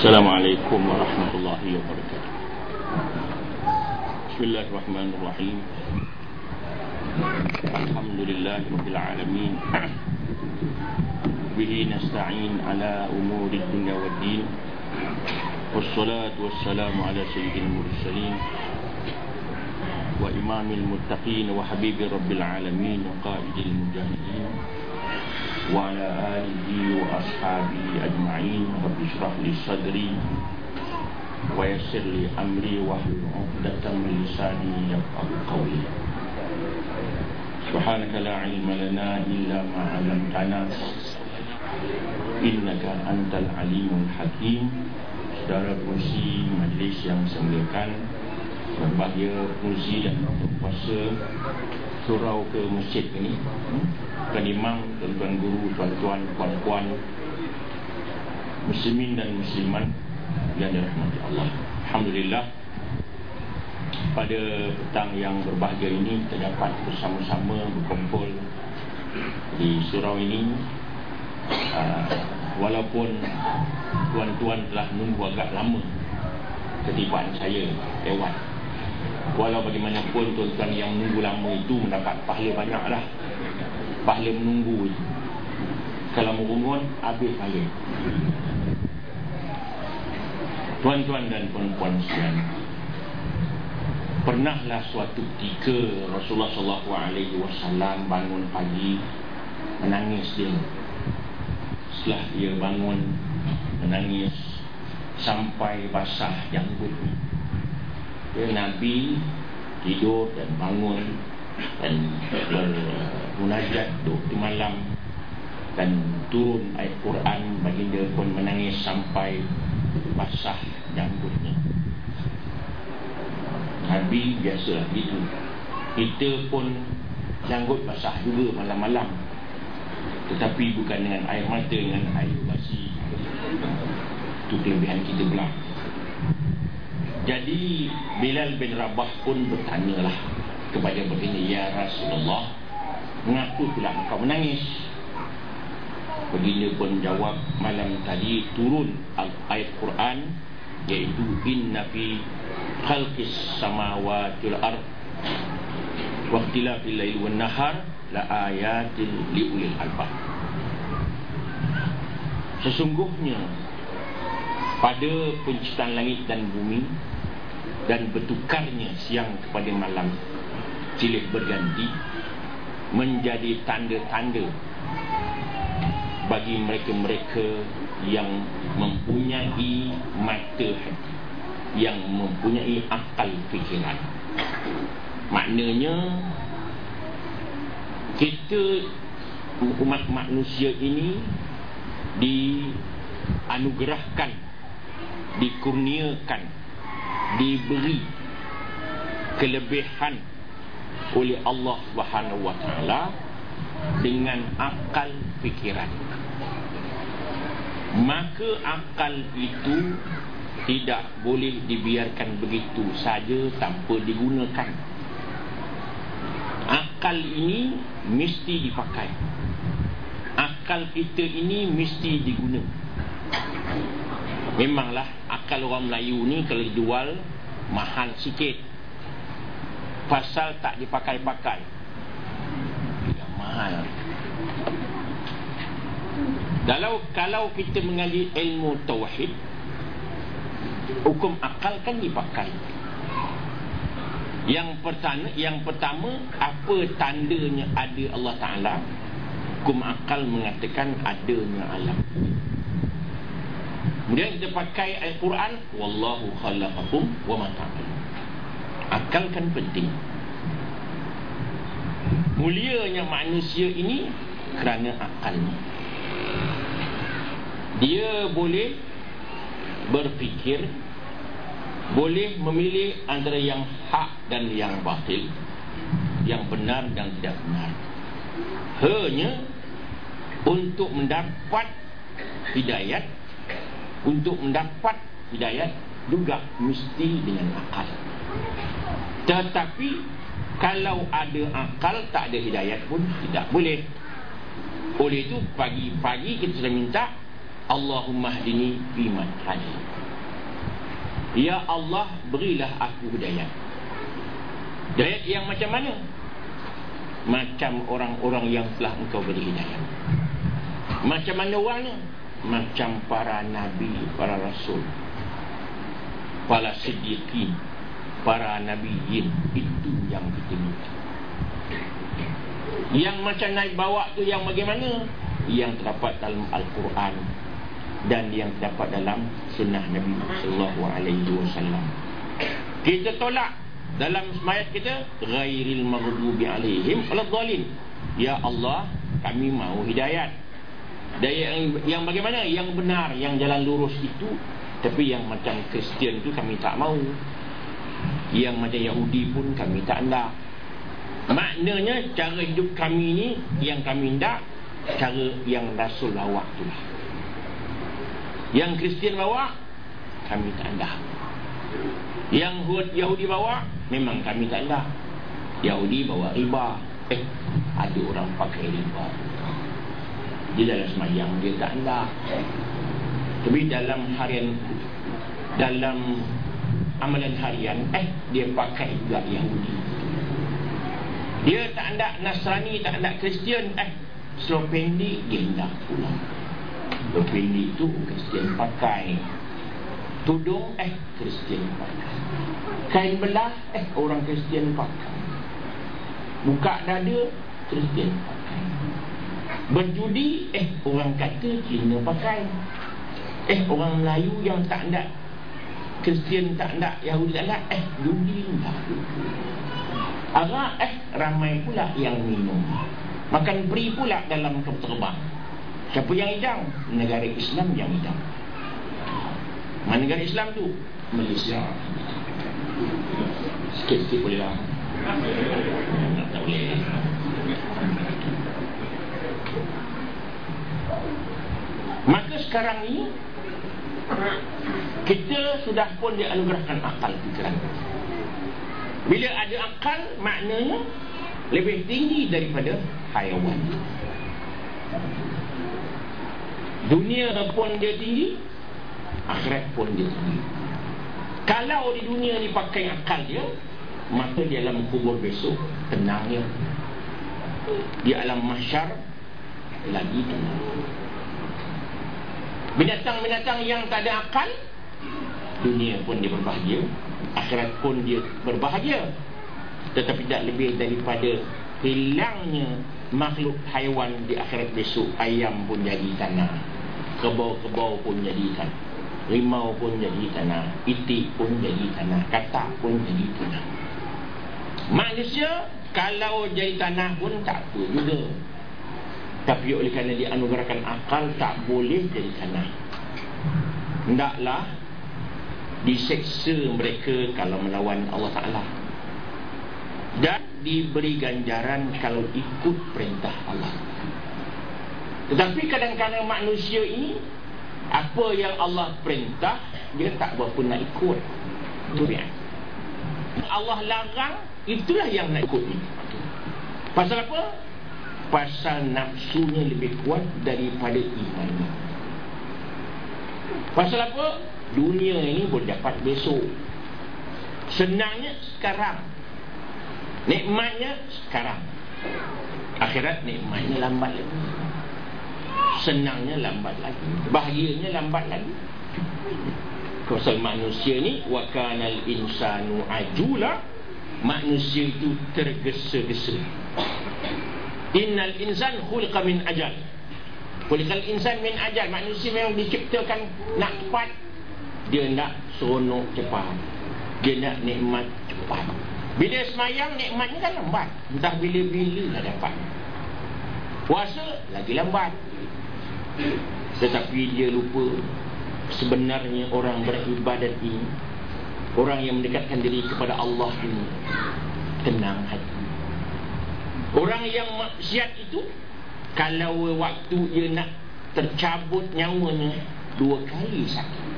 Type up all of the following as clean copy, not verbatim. السلام عليكم ورحمة الله وبركاته. بسم الله الرحمن الرحيم. الحمد لله رب العالمين. به نستعين على أمور الدنيا والدين. والصلاة والسلام على سيد المرسلين. وإمام المتقين وحبيب رب العالمين وقائد المجاهدين. وعلى آله وأصحابه أجمعين رب اشرح لي صدري ويسر لي أمري واحلل عقدة من لساني يفقهوا قولي سبحانك لا علم لنا إلا ما علمتنا إنك أنت العليم الحكيم. Saudara kursi majlis yang disemuliakan, berbahaya kursi dan berpuasa surau ke masjid ini. Tuan Imam, tuan-tuan guru, tuan-tuan, puan-puan, muslimin dan musliman yang dirahmati Allah. Alhamdulillah, pada petang yang berbahagia ini kita dapat bersama-sama berkumpul di surau ini. Walaupun tuan-tuan telah menunggu agak lama ketibaan saya lewat, walau bagaimanapun tuan-tuan yang menunggu lama itu mendapat pahala banyaklah. Pahala menunggu, kalau merungut habis pahala. Tuan-tuan dan puan-puan sekalian, pernahlah suatu ketika Rasulullah SAW bangun pagi menangis dia. Setelah dia bangun menangis sampai basah janggut. Nabi tidur dan bangun dan bermunajat waktu malam dan turun ayat Quran, baginda pun menangis sampai basah janggutnya. Nabi biasalah gitu. Kita pun janggut basah juga malam-malam, tetapi bukan dengan air mata, dengan air basi. Itu kelebihan kita pula. Jadi Bilal bin Rabah pun bertanyalah kepada baginda, ya Rasulullah, mengapa pula engkau menangis? Baginda pun jawab, malam tadi turun ayat Quran, iaitu inna fi khalqis samawati wal ard wa ikhtilafil lail wan nahar la ayatin li ulil albab. Sesungguhnya pada penciptaan langit dan bumi dan bertukarnya siang kepada malam silih berganti menjadi tanda-tanda bagi mereka-mereka yang mempunyai mata hati, yang mempunyai akal fikiran. Maknanya kita umat manusia ini dianugerahkan, dikurniakan, diberi kelebihan oleh Allah Subhanahu wa taala dengan akal fikiran. Maka akal itu tidak boleh dibiarkan begitu saja tanpa digunakan. Akal ini mesti dipakai. Akal kita ini mesti diguna. Memanglah akal orang Melayu ni kalau dijual mahal sikit, pasal tak dipakai-pakai. Mahal. Kalau kita mengaji ilmu tauhid, hukum akal kan dipakai. Yang pertama, apa tandanya ada Allah Ta'ala? Hukum akal mengatakan adanya alam. Kemudian kita pakai Al-Quran, wallahu khalaqakum wa ma ta'malun. Akal kan penting. Mulianya manusia ini kerana akalnya. Dia boleh berfikir, boleh memilih antara yang hak dan yang batil, yang benar dan tidak benar, hanya untuk mendapat hidayat. Untuk mendapat hidayat juga mesti dengan akal. Tetapi kalau ada akal tak ada hidayat pun tidak boleh. Oleh itu pagi-pagi kita sudah minta Allahumma hdini biman hadi. Ya Allah, berilah aku hidayah. Hidayah yang macam mana? Macam orang-orang yang telah engkau beri hidayah. Macam mana orangnya? Macam para nabi, para rasul, para siddiqin, para nabiyin. Itu yang kita minta. Yang macam naik bawa tu yang bagaimana? Yang terdapat dalam Al-Quran dan yang terdapat dalam sunnah Nabi sallallahu alaihi wasallam. Kita tolak dalam semayat kita, ghairil maghdubi alaihim waladhdallin. Ya Allah, kami mahu hidayat. Dan yang bagaimana? Yang benar, yang jalan lurus itu. Tapi yang macam Kristian tu kami tak mau. Yang macam Yahudi pun kami tak hendak. Maknanya cara hidup kami ni yang kami hendak, cara yang Rasul bawa tu lah. Yang Kristian bawa kami tak hendak. Yang Yahudi bawa memang kami tak hendak. Yahudi bawa riba. Ada orang pakai riba. Dia dalam semayang dia tak hendak. Tapi dalam harian, dalam amalan harian, dia pakai juga Yahudi. Dia tak hendak Nasrani, tak hendak Kristian. Seluruh pendek dia hendak pula. Seluruh pendek tu Kristian pakai. Tudung Kristian pakai. Kain belah orang Kristian pakai. Buka dada Kristian pakai. Berjudi orang kata Cina pakai. Orang Melayu yang tak hendak Kristian tak hendak, Yahudi tak hendak, judi tak arak, ramai pula yang minum. Makan beri pula dalam terbang. Siapa yang hidang? Negara Islam yang hidang. Mana negara Islam tu? Malaysia. Sikit-sikit boleh lah. Tak boleh. Maka sekarang ni kita sudah pun dianugerahkan akal fikiran. Bila ada akal, maknanya lebih tinggi daripada hayawan. Dunia pun dia tinggi, akhirat pun dia tinggi. Kalau di dunia ni pakai akal dia, maka di alam kubur besok tenangnya. Di alam mahsyar lagi tenang. Binatang-binatang yang tak ada akal, dunia pun dia berbahagia, akhirat pun dia berbahagia. Tetapi tak lebih daripada hilangnya makhluk haiwan di akhirat besok. Ayam pun jadi tanah, kerbau-kerbau pun jadi tanah, rimau pun jadi tanah, itik pun jadi tanah, katak pun jadi tanah. Manusia kalau jadi tanah pun tak apa juga. Tapi oleh kerana dianugerahkan akal, tak boleh jadi tanah. Hendaklah diseksa mereka kalau melawan Allah Ta'ala, dan diberi ganjaran kalau ikut perintah Allah. Tetapi kadang-kadang manusia ini, apa yang Allah perintah, dia tak berapa nak ikut. Allah larang, itulah yang nak ikut ini. Pasal apa? Pasal nafsunya lebih kuat daripada imannya. Pasal apa? Dunia ini boleh dapat besok. Senangnya sekarang, nikmatnya sekarang. Akhirat nikmatnya lambat lagi, senangnya lambat lagi, bahagianya lambat lagi. Pasal manusia ni, wa kana al-insanu ajula, manusia itu tergesa-gesa. Innal insan khuliqa min ajal. Khuliqal insan min ajal. Manusia memang diciptakan nak cepat. Dia nak seronok cepat. Dia nak nikmat cepat. Bila semayang nikmatnya kan lambat. Entah bila-bila lah dapat. Puasa lagi lambat. Tetapi dia lupa sebenarnya orang beribadat ini, orang yang mendekatkan diri kepada Allah ini, tenang hati. Orang yang maksiat itu, kalau waktu dia nak tercabut nyawanya, dua kali sakit.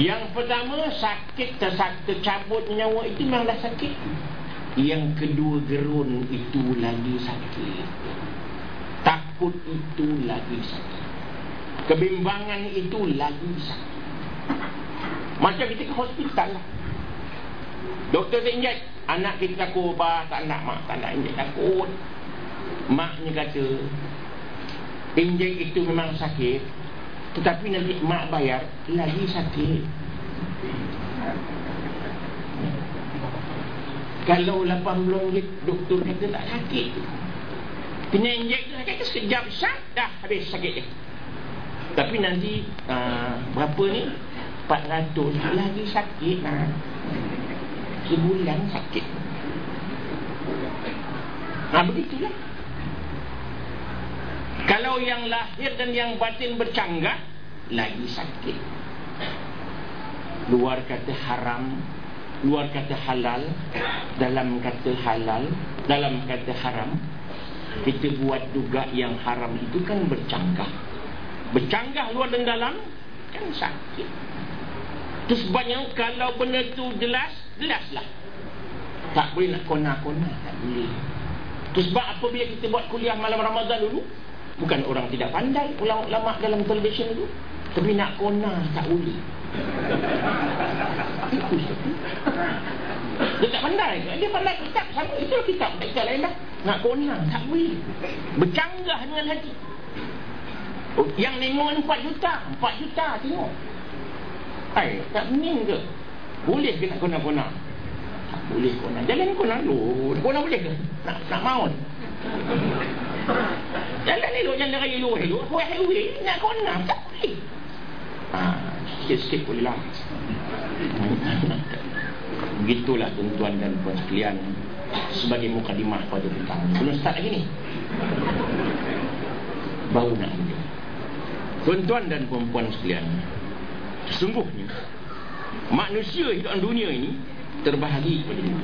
Yang pertama sakit tercabut nyawa itu memang dah sakit. Yang kedua gerun itu lagi sakit. Takut itu lagi sakit. Kebimbangan itu lalu sakit. Macam kita ke hospital lah, doktor tak injek, anak kita takut bah, tak nak mak, tak nak injek, takut. Maknya kata injek itu memang sakit, tetapi nanti mak bayar lagi sakit. Kalau 8 bulan doktor kata tak sakit, kena injek tu sakit sekejap sah, dah habis sakit dia. Tapi nanti berapa ni? 400 lagi sakit lah. Sebulan sakit. Nah, begitulah. Kalau yang lahir dan yang batin bercanggah, lagi sakit. Luar kata haram, luar kata halal, dalam kata halal, dalam kata haram. Kita buat juga yang haram itu kan bercanggah. Bercanggah luar dan dalam kan sakit. Itu sebabnya kalau benda tu jelas, jelaslah. Tak boleh nak kona-kona, tak boleh. Itu sebab apabila kita buat kuliah malam Ramadan dulu, bukan orang tidak pandai ulama dalam television dulu, tapi nak kona tak boleh. Itu sebab dia tak pandai, dia pandai kitab sama, itulah kitab, tak lain dah. Nak kona tak boleh. Bercanggah dengan hati. Yang 5 4 juta, 4 juta tengok. Hai, tak bening ke? Boleh ke nak kona-kona? Tak boleh kona. Jalan kona dulu. Kona boleh ke? Nak maun. Jalan elok, jalan raya elok, elok. Buat highway, nak kona tak boleh. Sikit-sikit boleh lah. Begitulah tuan-tuan dan puan sekalian, sebagai mukadimah pada petang. Belum start lagi ni, baru nak ambil. Tuan-tuan dan puan-puan sekalian, sesungguhnya manusia hidup dalam dunia ini terbahagi kepada dua.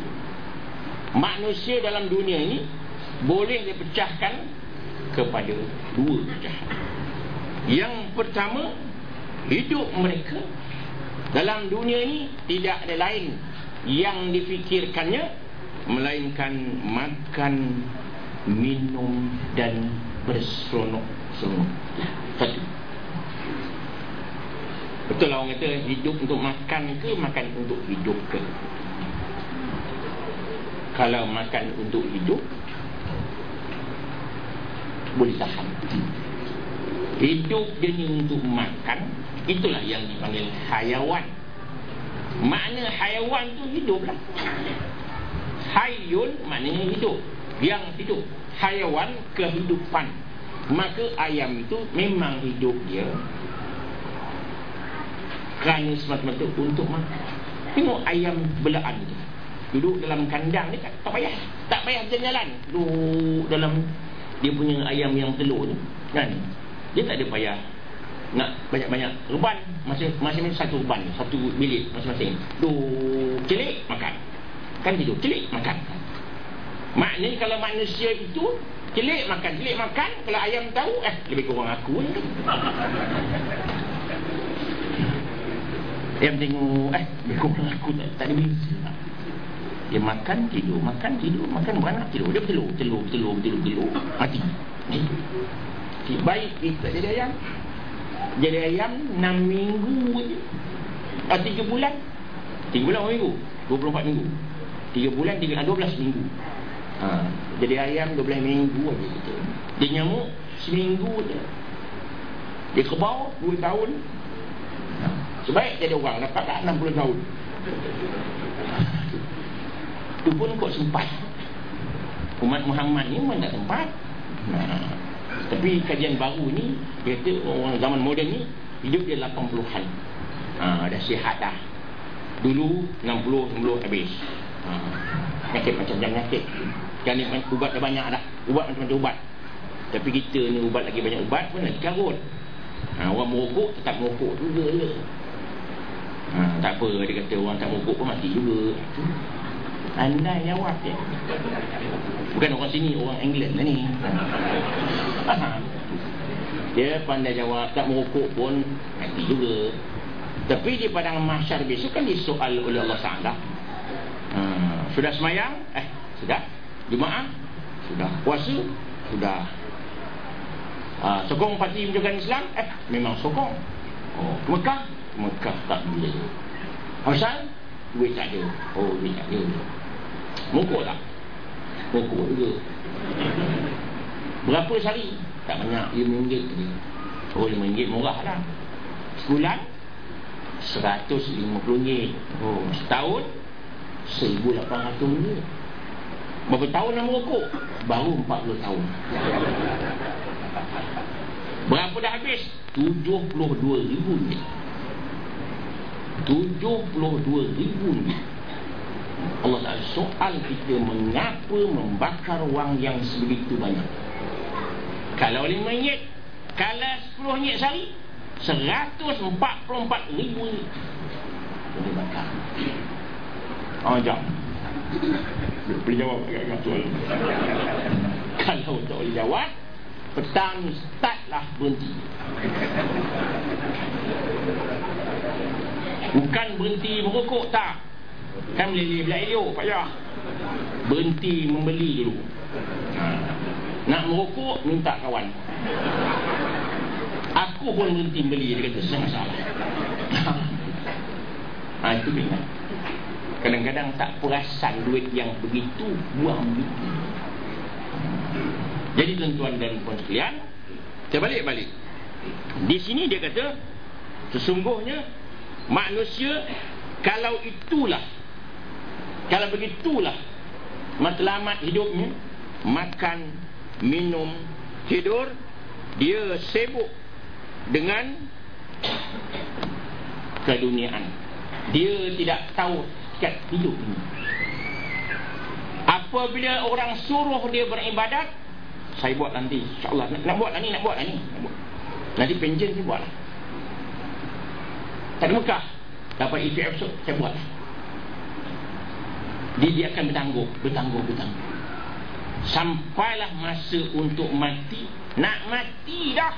Manusia dalam dunia ini boleh dipecahkan kepada dua pecahan. Yang pertama, hidup mereka dalam dunia ini tidak ada lain yang difikirkannya melainkan makan, minum dan berseronok-seronok. Satu. Betul lah orang kata, hidup untuk makan ke, makan untuk hidup ke? Kalau makan untuk hidup, boleh tahan. Hidup jadi untuk makan, itulah yang dipanggil hayawan. Makna hayawan tu hidup lah. Hayun maknanya hidup, yang hidup. Hayawan, kehidupan. Maka ayam itu memang hidup dia kerana semata-mata untuk makan. Tengok ayam belaan dia duduk dalam kandang ni, tak payah jalan, duduk dalam dia punya ayam yang telur tu kan. Dia tak ada payah nak banyak-banyak reban, masing-masing satu reban, satu bilik masing-masing, duduk celik makan kan, hidup celik makan. Maknanya kalau manusia itu celik makan, kalau ayam tahu lebih kurang aku ni kan. Dia tengok, berkurang aku tak ada bisa. Dia makan, tidur, beranak, tidur. Dia telur, mati. Baik, dia tak jadi ayam. Jadi ayam 6 minggu je. 3 bulan. 3 bulan 1 minggu. 24 minggu. 3 bulan, 12 minggu. Jadi ayam 12 minggu aja kita. Dia nyamuk seminggu je. Dia kerbau 2 tahun. Sebaik jadi orang dapat kat 60 tahun. Tu pun kot sempat. Umat Muhammad ni memang tak sempat. Tapi kajian baru ni, dia kata orang zaman moden ni hidup dia 80-an. Dah sihat dah. Dulu 60 habis. Nyakit macam jam nyakit. Kan ubat dah banyak dah. Ubat macam-macam ubat. Tapi kita ni ubat lagi banyak ubat pun lagi karut. Orang merokok tetap merokok juga je. Tak apa, dia kata orang tak merokok pun mati juga. Andai jawab dia. Bukan orang sini, orang England lah ni. Dia pandai jawab, tak merokok pun mati juga. Tapi di padang mahsyar besok kan disoal oleh Allah Ta'ala. Sudah semayang? Sudah. Jumaat? Sudah. Puasa? Sudah. Sokong parti Perjuangan Islam, memang sokong. Ke Mekah? Ke Mekah tak boleh. Pasal? Duit tak ada. Oh, duit tak ada. Mokok tak? Mokok juga. Berapa sehari? Tak banyak, RM5 je. Oh, RM5 murah lah. Sebulan? RM150. Oh, setahun? RM1,800. Berapa tahun nak merokok? Baru 40 tahun. Berapa dah habis? RM72,000. RM72,000. Allah Ta'ala soal kita, mengapa membakar wang yang sebegitu banyak? Kalau RM5, kalau RM10 sehari, RM144,000 boleh bakar. Jom, boleh jawab agak-agak soal. Kalau tak boleh jawab, petang start lah berhenti. Bukan berhenti merokok, tak. Kan boleh beli elok, Pak Yah. Berhenti membeli dulu. Nak merokok, minta kawan. Aku pun berhenti beli, dia kata, saya masalah. Itu benar. Kadang-kadang tak perasan duit yang begitu, buang begitu. Jadi tuan-tuan dan puan sekalian, kita balik-balik. Di sini dia kata, sesungguhnya manusia, kalau begitulah matlamat hidupnya, makan, minum, tidur, dia sibuk dengan keduniaan. Dia tidak tahu dekat hidup ini. Apabila orang suruh dia beribadat, saya buat nanti, insyaAllah, nak buat lah ni. Nanti penjen saya buat lah. Tak ada Mekah, dapat ETF esok, saya buat lah. Dia akan bertangguh. Sampailah masa untuk mati. Nak mati dah,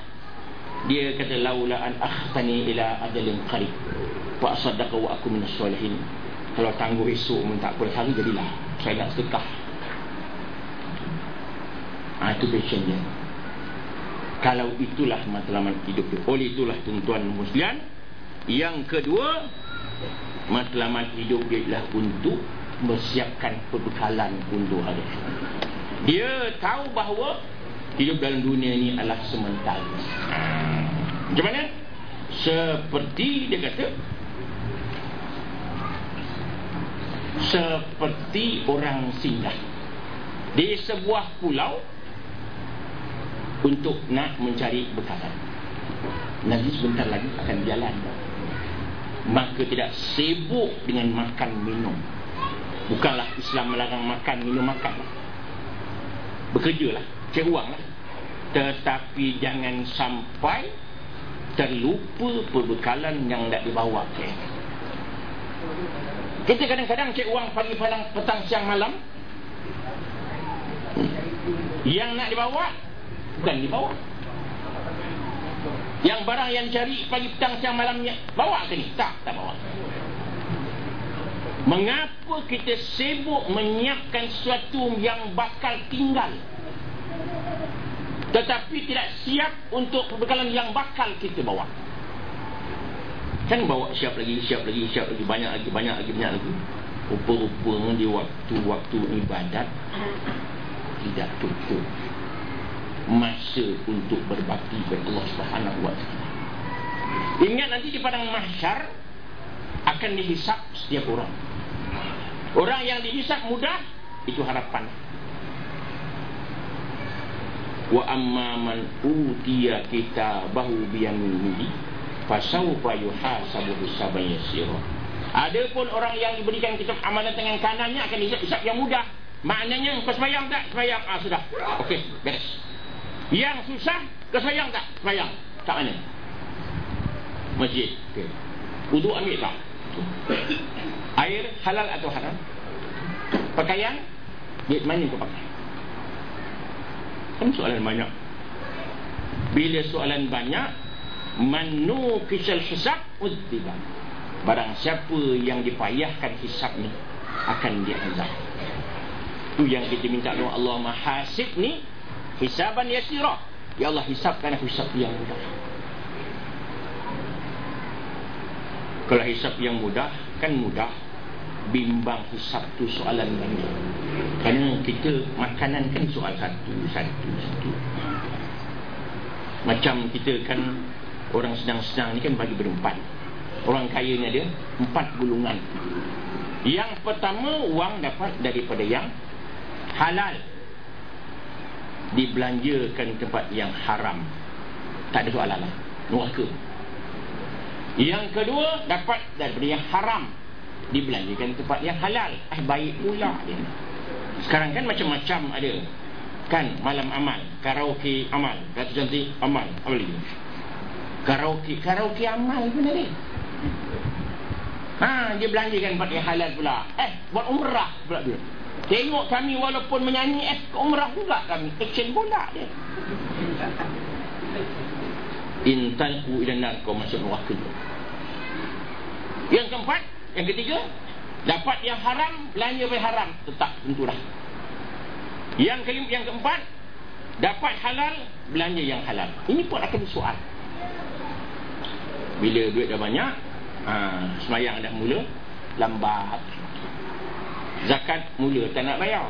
dia kata, laulaan akhtani ila adalin qarib wa asaddaqa wa aku minas solihin. Kalau tangguh esok pun tak boleh hari, jadilah saya nak sedekah. Itu passionnya. Kalau itulah matlamat hidup dia. Oleh itulah tuan-tuan muslimin, yang kedua, matlamat hidup dia adalah untuk mempersiapkan perbekalan untuk hari. Dia tahu bahawa hidup dalam dunia ini adalah sementara. Macam mana? Seperti dia kata, seperti orang singgah di sebuah pulau untuk nak mencari bekalan. Nanti sebentar lagi akan jalan. Maka tidak sibuk dengan makan minum. Bukanlah Islam melarang makan minum, makan lah. Bekerjalah, cari uang lah. Tetapi jangan sampai terlupa perbekalan yang nak dibawa ke. Kita kadang-kadang cari uang pagi, petang, siang, malam. Yang nak dibawa bukan dibawa. Yang barang yang cari pagi, petang, siang, malamnya bawa ke ni? Tak bawa. Mengapa kita sibuk menyiapkan sesuatu yang bakal tinggal, tetapi tidak siap untuk perbekalan yang bakal kita bawa? Kan bawa siap lagi, banyak lagi. Rupa-rupa di waktu-waktu ibadat tidak cukup masa untuk berbakti kepada Allah Subhanahu wa Ta'ala. Ingat nanti di padang mahsyar akan dihisap setiap orang. Orang yang dihisap mudah, itu harapan. Wa amma man utiya kitabahu biyaminihi fasawfa yuhasabu hisaban yasira. Adapun orang yang diberikan kitab amalan tangan kanannya akan dihisap yang mudah. Maknanya kau sembahyang tak? Sembahyang, sudah. Okey, beres. Yang susah, kesayang tak? Sayang. Tak mana? Masjid. Okay. Uduk ambil tak? Air halal atau haram? Pakaian? Duit mana kau pakai? Kan soalan banyak. Bila soalan banyak, manu kisal hisab udzibah. Barang siapa yang dipayahkan hisab ni, akan dia azab. Itu yang kita minta doa Allah, Maha Hasib ni, hisaban yasirah, Ya Allah hisab karena hisab yang mudah. Kalau hisab yang mudah, kan mudah. Bimbang hisab tu soalan banyak. Kerana kita makanan kan soal satu. Macam kita kan orang senang-senang ni kan bagi berempat. Orang kaya ni ada empat gulungan. Yang pertama, wang dapat daripada yang halal, dibelanjakan tempat yang haram, tak ada soalan lah, neraka. Yang kedua, dapat daripada yang haram, dibelanjakan tempat yang halal. Baik pula dia. Sekarang kan macam-macam ada kan, malam amal, karaoke amal, kata cantik amal, apa lagi? Karaoke amal pun ada. Dia belanjakan tempat yang halal pula. Buat umrah pula dia. Tengok kami walaupun menyanyi, umrah juga kami, action pula dia. Intalku ilanar, kau masuk waktu. Yang keempat, yang ketiga, dapat yang haram, belanja yang haram, tetap tentulah. Yang keempat, dapat halal, belanja yang halal. Ini pun akan soal. Bila duit dah banyak, semayang dah mula lambat, zakat mula tak nak bayar.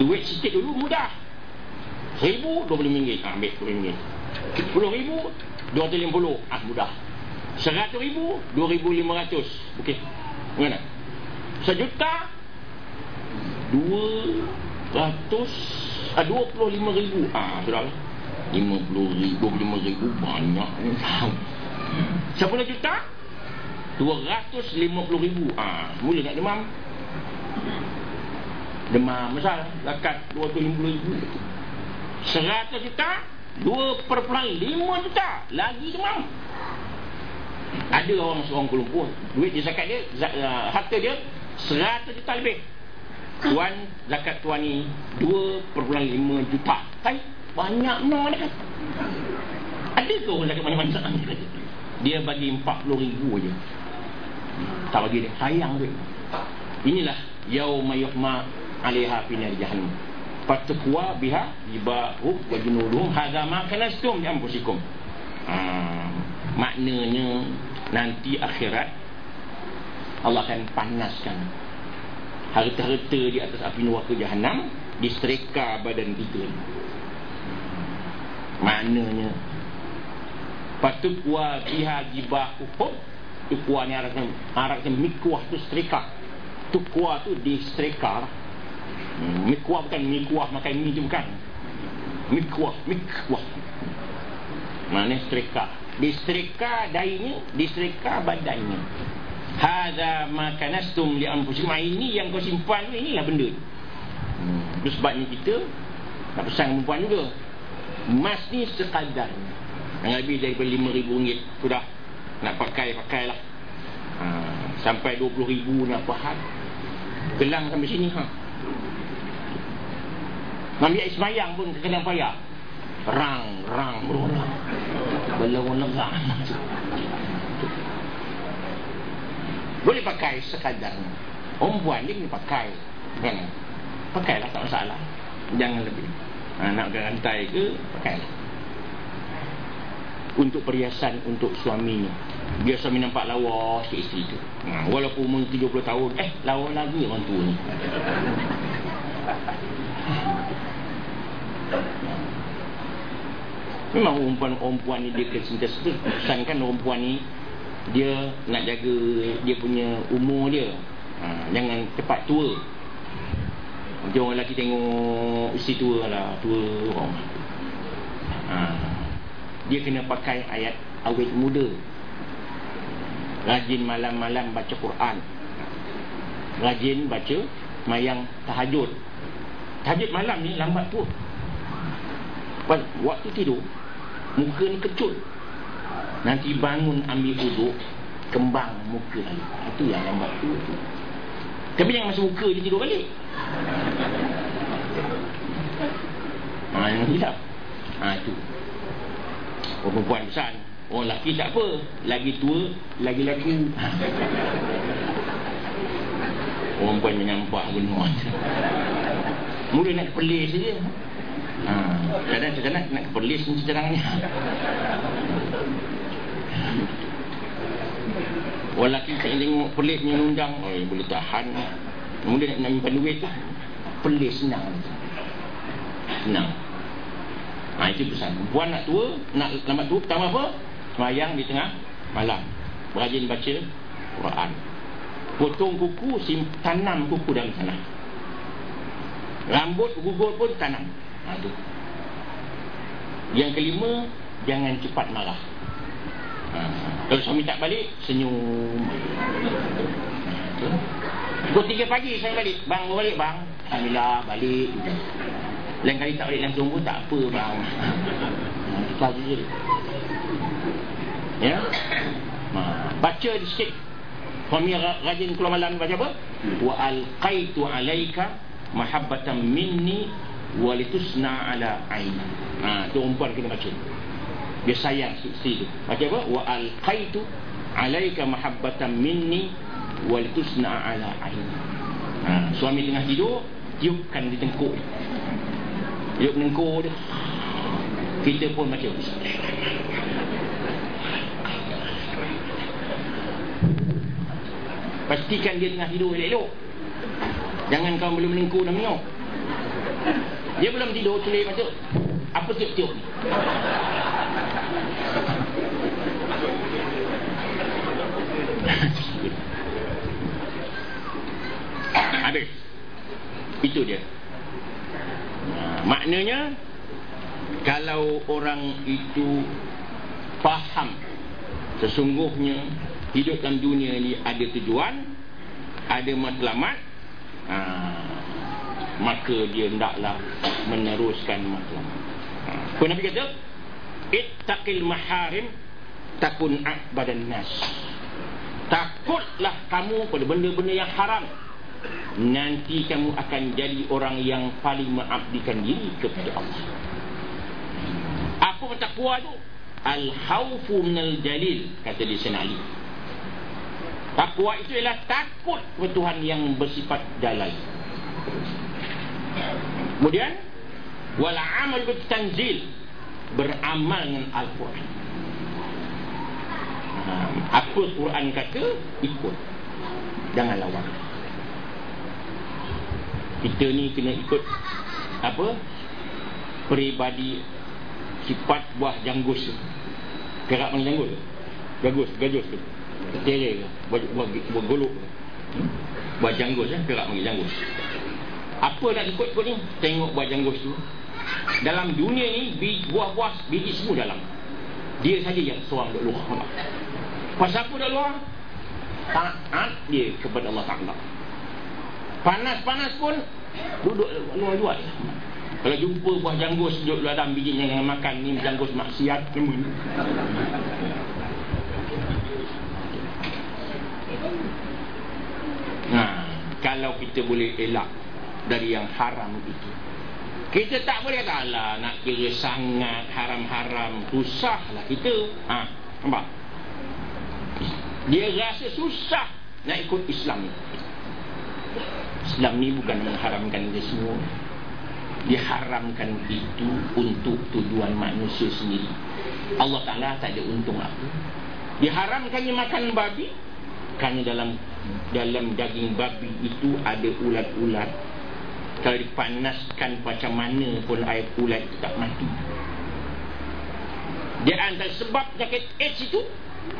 Duit sikit dulu mudah, RM1,020 ambil RM20, RM10,000 $250 mudah, RM100,000 $2,500, okey. Mana? $1,225,000 sudah lah. RM25,000 banyak ni. $1,000,000 $250,000 mula nak demam masalah. Zakat $250,000, $100,000 $2.5 juta, lagi demam. Ada orang seorang kelumpuh, duit dia zakat dia, harta dia $100,000 lebih. Tuan, zakat tuan ni $2.5 juta. Kan banyak mana kan? Ada ke orang zakat mana-mana? Dia bagi $40,000 je, tak bagi dia, sayang duit. Inilah yauma yuhma 'alaiha fi nar jahannam fatqwa biha ibahu wa junudum hadza ma kanastum anfusikum. Maknanya nanti akhirat Allah akan panaskan harta-harta di atas api neraka Jahannam, diserika badan kita. Maknanya fatqwa biha ibahu, tukwa ni arahkan mikwah tu serika. Tukwa tu diserika. Mikwah bukan mikwah makan mie tu, bukan. Mikwah maknanya serika. Diserika dainya, diserika badannya. Hadza ma kanastum li anfusikum, ini yang kau simpan tu, inilah benda tu. Itu sebabnya kita nak pesan perempuan juga, emas ni sekadarnya, yang lebih daripada RM5,000 sudah nak pakailah. Sampai $20,000 nak pahat, gelang sampai sini. Ambil semayang pun kena payah. Rang berulang, berulang. Boleh pakai sekadarnya. Perempuan ni boleh pakai, kan? Pakailah tak masalah. Jangan lebih. Nak gantai ke, pakailah. Untuk perhiasan untuk suaminya, biar suami nampak lawa sikit isteri tu. Walaupun umur 70 tahun, lawa lagi orang tua ni. Memang perempuan ni dia kesintas tu. Pesankan perempuan ni, dia nak jaga dia punya umur dia. Jangan cepat tua. Macam orang lelaki tengok isteri tua lah, tua orang. Dia kena pakai ayat awet muda. Rajin malam-malam baca Quran, rajin baca mayang tahajud. Tahajud malam ni lambat pun, waktu tidur muka ni kecut. Nanti bangun ambil uduk, kembang muka ni. Itu yang lambat tu. Tapi jangan masuk muka dia tidur balik. Yang silap itu perempuan besar. Orang lelaki tak apa, lagi tua lagi laku. Orang perempuan menyampah guna mula nak pelis saja. Kadang-kadang nak kepelis ni sejarangnya. Walaupun saya tengok pelis ni nundang, boleh tahan. Kemudian nak minta duit, pelis senang. Senang. Itu pesan. Perempuan nak tua, nak selamat tua, pertama apa? Semayang di tengah malam. Rajin baca Quran. Potong kuku, tanam kuku dalam tanah. Rambut, gugur pun tanam. Itu. Yang kelima, jangan cepat marah. Kalau suami tak balik, senyum. Pukul 3 pagi saya balik. Bang, balik bang. Alhamdulillah, balik. Lain kali tak balik langsung pun tak apa bang. Lepas tu je. Ya. Baca sikit. Suami rajin keluar malam baca apa? Wa alqaitu alaika mahabbatan minni wa litusna ala aini. Tu umpan kita baca. Dia sayang sikit tu. Baca apa? Wa alqaitu alaika mahabbatan minni wa litusna ala aini. Suami tengah tidur, tiupkan di tengkuk. Yuk menengkur dia. Kita pun macam tu. Pastikan dia tengah tidur elok-elok. Jangan kau belum menengkur dah menyok. Dia belum tidur, tulis macam tu. Apa tiup-tiup ni? Habis. Itu dia. Maknanya, kalau orang itu faham sesungguhnya hidup dalam dunia ini ada tujuan, ada matlamat, maka dia hendaklah meneruskan matlamat. Apa Nabi kata? Ittaqil maharim takun a'badan nas. Takutlah kamu pada benda-benda yang haram, nanti kamu akan jadi orang yang paling mengabdikan diri kepada Allah. Apa bertakwa tu? Al-khawfu minal jalil, kata di Sayyidina Ali. Takwa itu ialah takut kepada Tuhan yang bersifat jalal. Kemudian wal amal bil tanzil, beramal dengan Al-Quran. Apa Quran kata, ikut. Jangan lawan. Kita ni kena ikut apa? Peribadi sifat buah janggus. Kerak panggil janggut. Gajus tu. Tereh ke. Buah golok. Buah janggus eh, kerak panggil janggus. Apa nak ikut-ikut ni? Tengok buah janggus tu. Dalam dunia ni buah-buah biji semua dalam. Dia saja yang seorang duk luar. Pasal apa duk luar? Taat dia kepada Allah Taala. Panas-panas pun duduk luar-luar. Kalau jumpa buah janggus duduk luar dalam bijinya yang makan ni janggus maksiat semua. Nah, kalau kita boleh elak dari yang haram itu. Kita tak boleh kata alah nak kira sangat haram-haram, susahlah kita. Nampak? Dia rasa susah nak ikut Islam ni. Islam ni bukan mengharamkan kita semua. Dia haramkan itu untuk tujuan manusia sendiri. Allah Ta'ala tak ada untung apa. Dia haramkannya makan babi kerana dalam daging babi itu ada ulat-ulat. Kalau dipanaskan macam mana pun air ulat itu tak mati. Dia antara sebab penyakit AIDS itu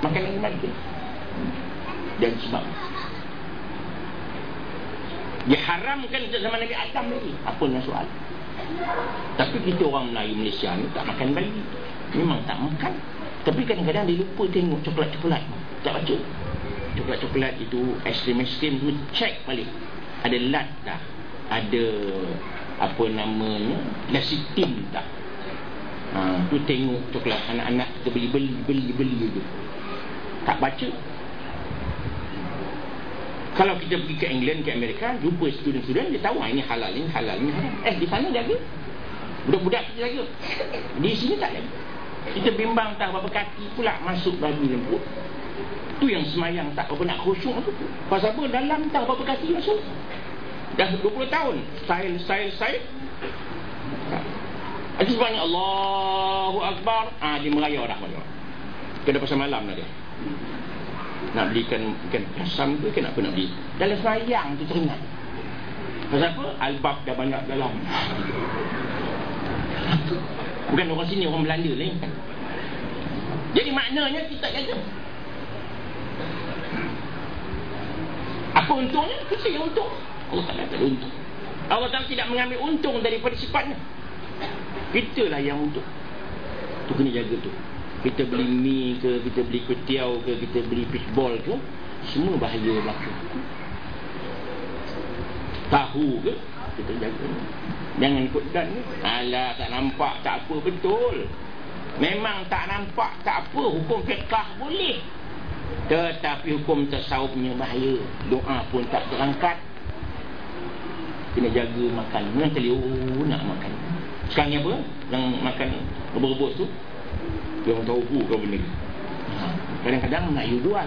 makan daging babi. Dan sebab diharamkan sejak zaman Nabi Adam lagi. Apa yang soal? Tapi kita orang Melayu Malaysia ni tak makan babi. Memang tak makan. Tapi kadang-kadang dia lupa tengok coklat-coklat. Tak baca. Coklat-coklat itu, ekstrim-ekstrim tu, cek balik. Ada lat dah. Ada apa namanya, lasitin dah. Tu tengok coklat anak-anak kita beli tu. Tak baca. Kalau kita pergi ke England, ke Amerika, jumpa student-student, dia tahu ini halal, ini haram. Di sana dia ada. Budak-budak kita jaga. Di sini tak ada. Kita bimbang tak berapa kaki pula masuk babi dalam perut. Tu yang semayang tak berapa nak khusyuk tu. Pasal apa dalam tak berapa kaki masuk. Dah 20 tahun. Style. Habis banyak Allahu Akbar, dia meraya dah balik. Kena pasal malam dah dia. Nak belikan ikan asam ke kenapa nak beli? Dalam sayang tu teringat. Pasal apa? Albab dah banyak dalam. Bukan orang sini, orang Belanda lain kan. Jadi maknanya kita jaga. Apa untungnya? Kita yang untung. Allah Ta'ala tak ada untung. Allah Ta'ala tidak mengambil untung daripada sifatnya. Kita lah yang untung. Tu kena jaga tu. Kita beli mie ke, kita beli kutiau ke, kita beli fishball ke, semua bahaya berlaku. Tahu ke, kita jaga. Jangan ikut dan ni. Alah, tak nampak, tak apa, betul. Memang tak nampak, tak apa. Hukum fiqah boleh. Tetapi hukum tasawuf punya bahaya. Doa pun tak terangkat. Kena jaga makan. Mereka terlalu nak makan. Sekarang ni apa? Yang makan rebus-rebus tu, dia orang tahu kau benda. Kadang-kadang nak you jual.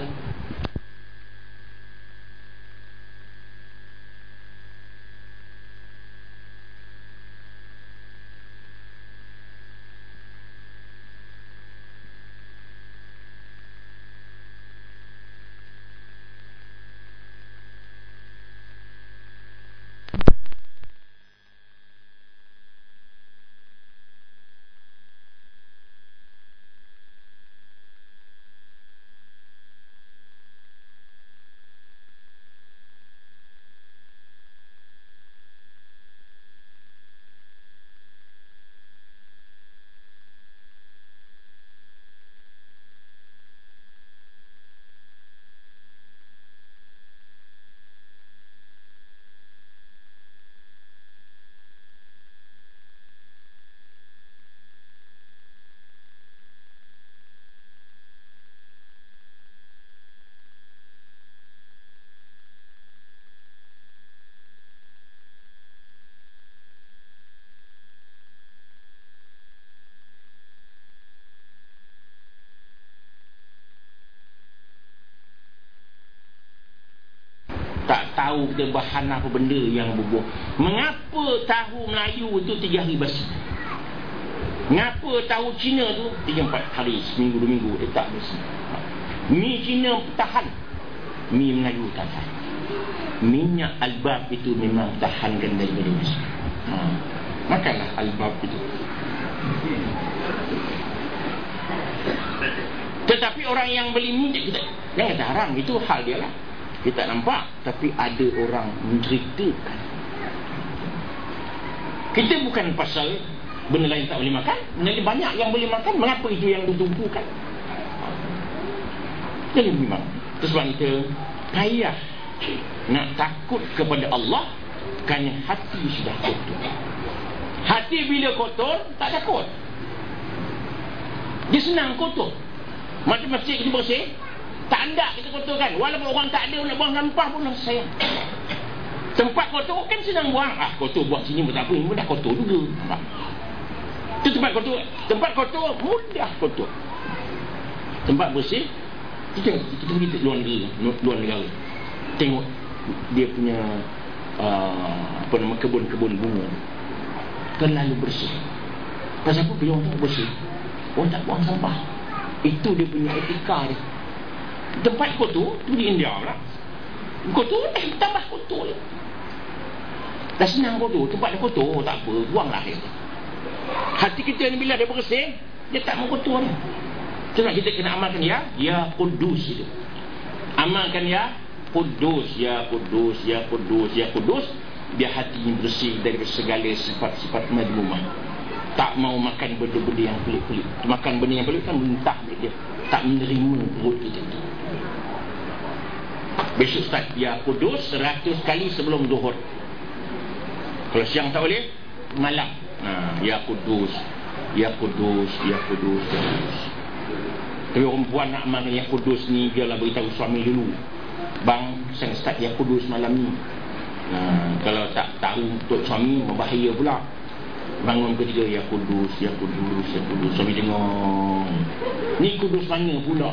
Tahu kita bahan apa benda yang bubuh. Mengapa tahu Melayu tu 3 hari basi? Mengapa tahu Cina tu 3-4 hari, seminggu 2 minggu dia tak basi? Mi Cina tahan, mi Melayu tak tahan. Minyak albab itu memang tahankan daripada basi. Makanlah albab itu. Tetapi orang yang beli mi kita jangan kata haram, itu hal dia lah. Dia tak nampak, tapi ada orang menceritakan. Kita bukan pasal benda lain tak boleh makan, benda lain banyak yang boleh makan. Mengapa itu yang ditumpukan? Jadi memang sebab kita payah nak takut kepada Allah, kerana hati sudah kotor. Hati bila kotor, tak takut. Dia senang kotor. Macam masjid kita bersih, tak hendak kita kotorkan. Walaupun orang tak ada nak buang sampah pun rasa sayang. Tempat kotor kan senang buang. Kotor buang sini pun tak apa, mudah kotor juga. Itu tempat kotor. Tempat kotor mudah kotor. Tempat bersih, kita pergi luar negara. Tengok dia punya kebun-kebun bunga. Terlalu bersih. Pasal apa? Bila orang tak bersih, orang tak buang sampah. Itu dia punya etika dia. Tempat kotor tu di India pula. Kotor tambah kotor. Dah senang kotor. Tempat dia kotor tak apa, buanglah dia. Hati kita ni bila dia bersih, dia tak mau kotor ni. Sebab kita kena amalkan ya Qudus itu. Amalkan ya Qudus. Dia hatinya bersih dari segala sifat-sifat madmumah. Tak mau makan benda-benda yang pelik-pelik. Makan benda yang pelik kan mentah dia. Tak menerima perut kita tu. Besok start ya Qudus 100 kali sebelum zuhur. Kalau siang tak boleh, malam. Ya Qudus. Tapi orang perempuan nak amalkan ya Qudus ni, biarlah beritahu suami dulu. Bang, saya start ya Qudus malam ni. Kalau tak tahu untuk suami, bahaya pula. Bangun ketiga ya Qudus. Suami tengok, ni Qudus mana pula?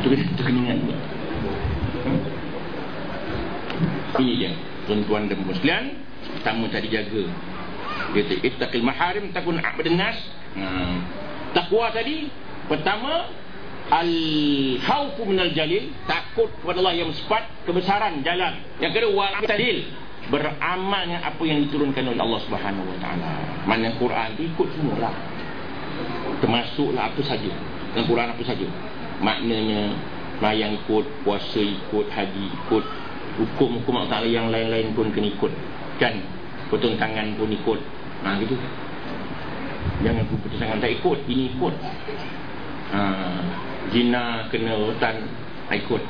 Itu kena ingat juga. Ini dia tuan-tuan dan puan sekalian. pertama tadi jaga. Dia kata ittaqil maharim takun abdan nas. Takwa tadi pertama al-khawfu minal jalil, takut kepada Allah yang sifat kebesaran jalan. Yang kedua wal adil, beramal dengan apa yang diturunkan oleh Allah Subhanahu wa taala. Mana Quran tu ikut semualah. Termasuklah apa saja. Dalam Quran apa saja. Maknanya mayang ikut, puasa ikut, haji ikut, hukum-hukum Allah Taala yang lain-lain pun kena ikut. Dan potong tangan pun ikut. Ha gitu. Jangan potong tangan tak ikut, ini ikut. Ha zina kena hutan ikut.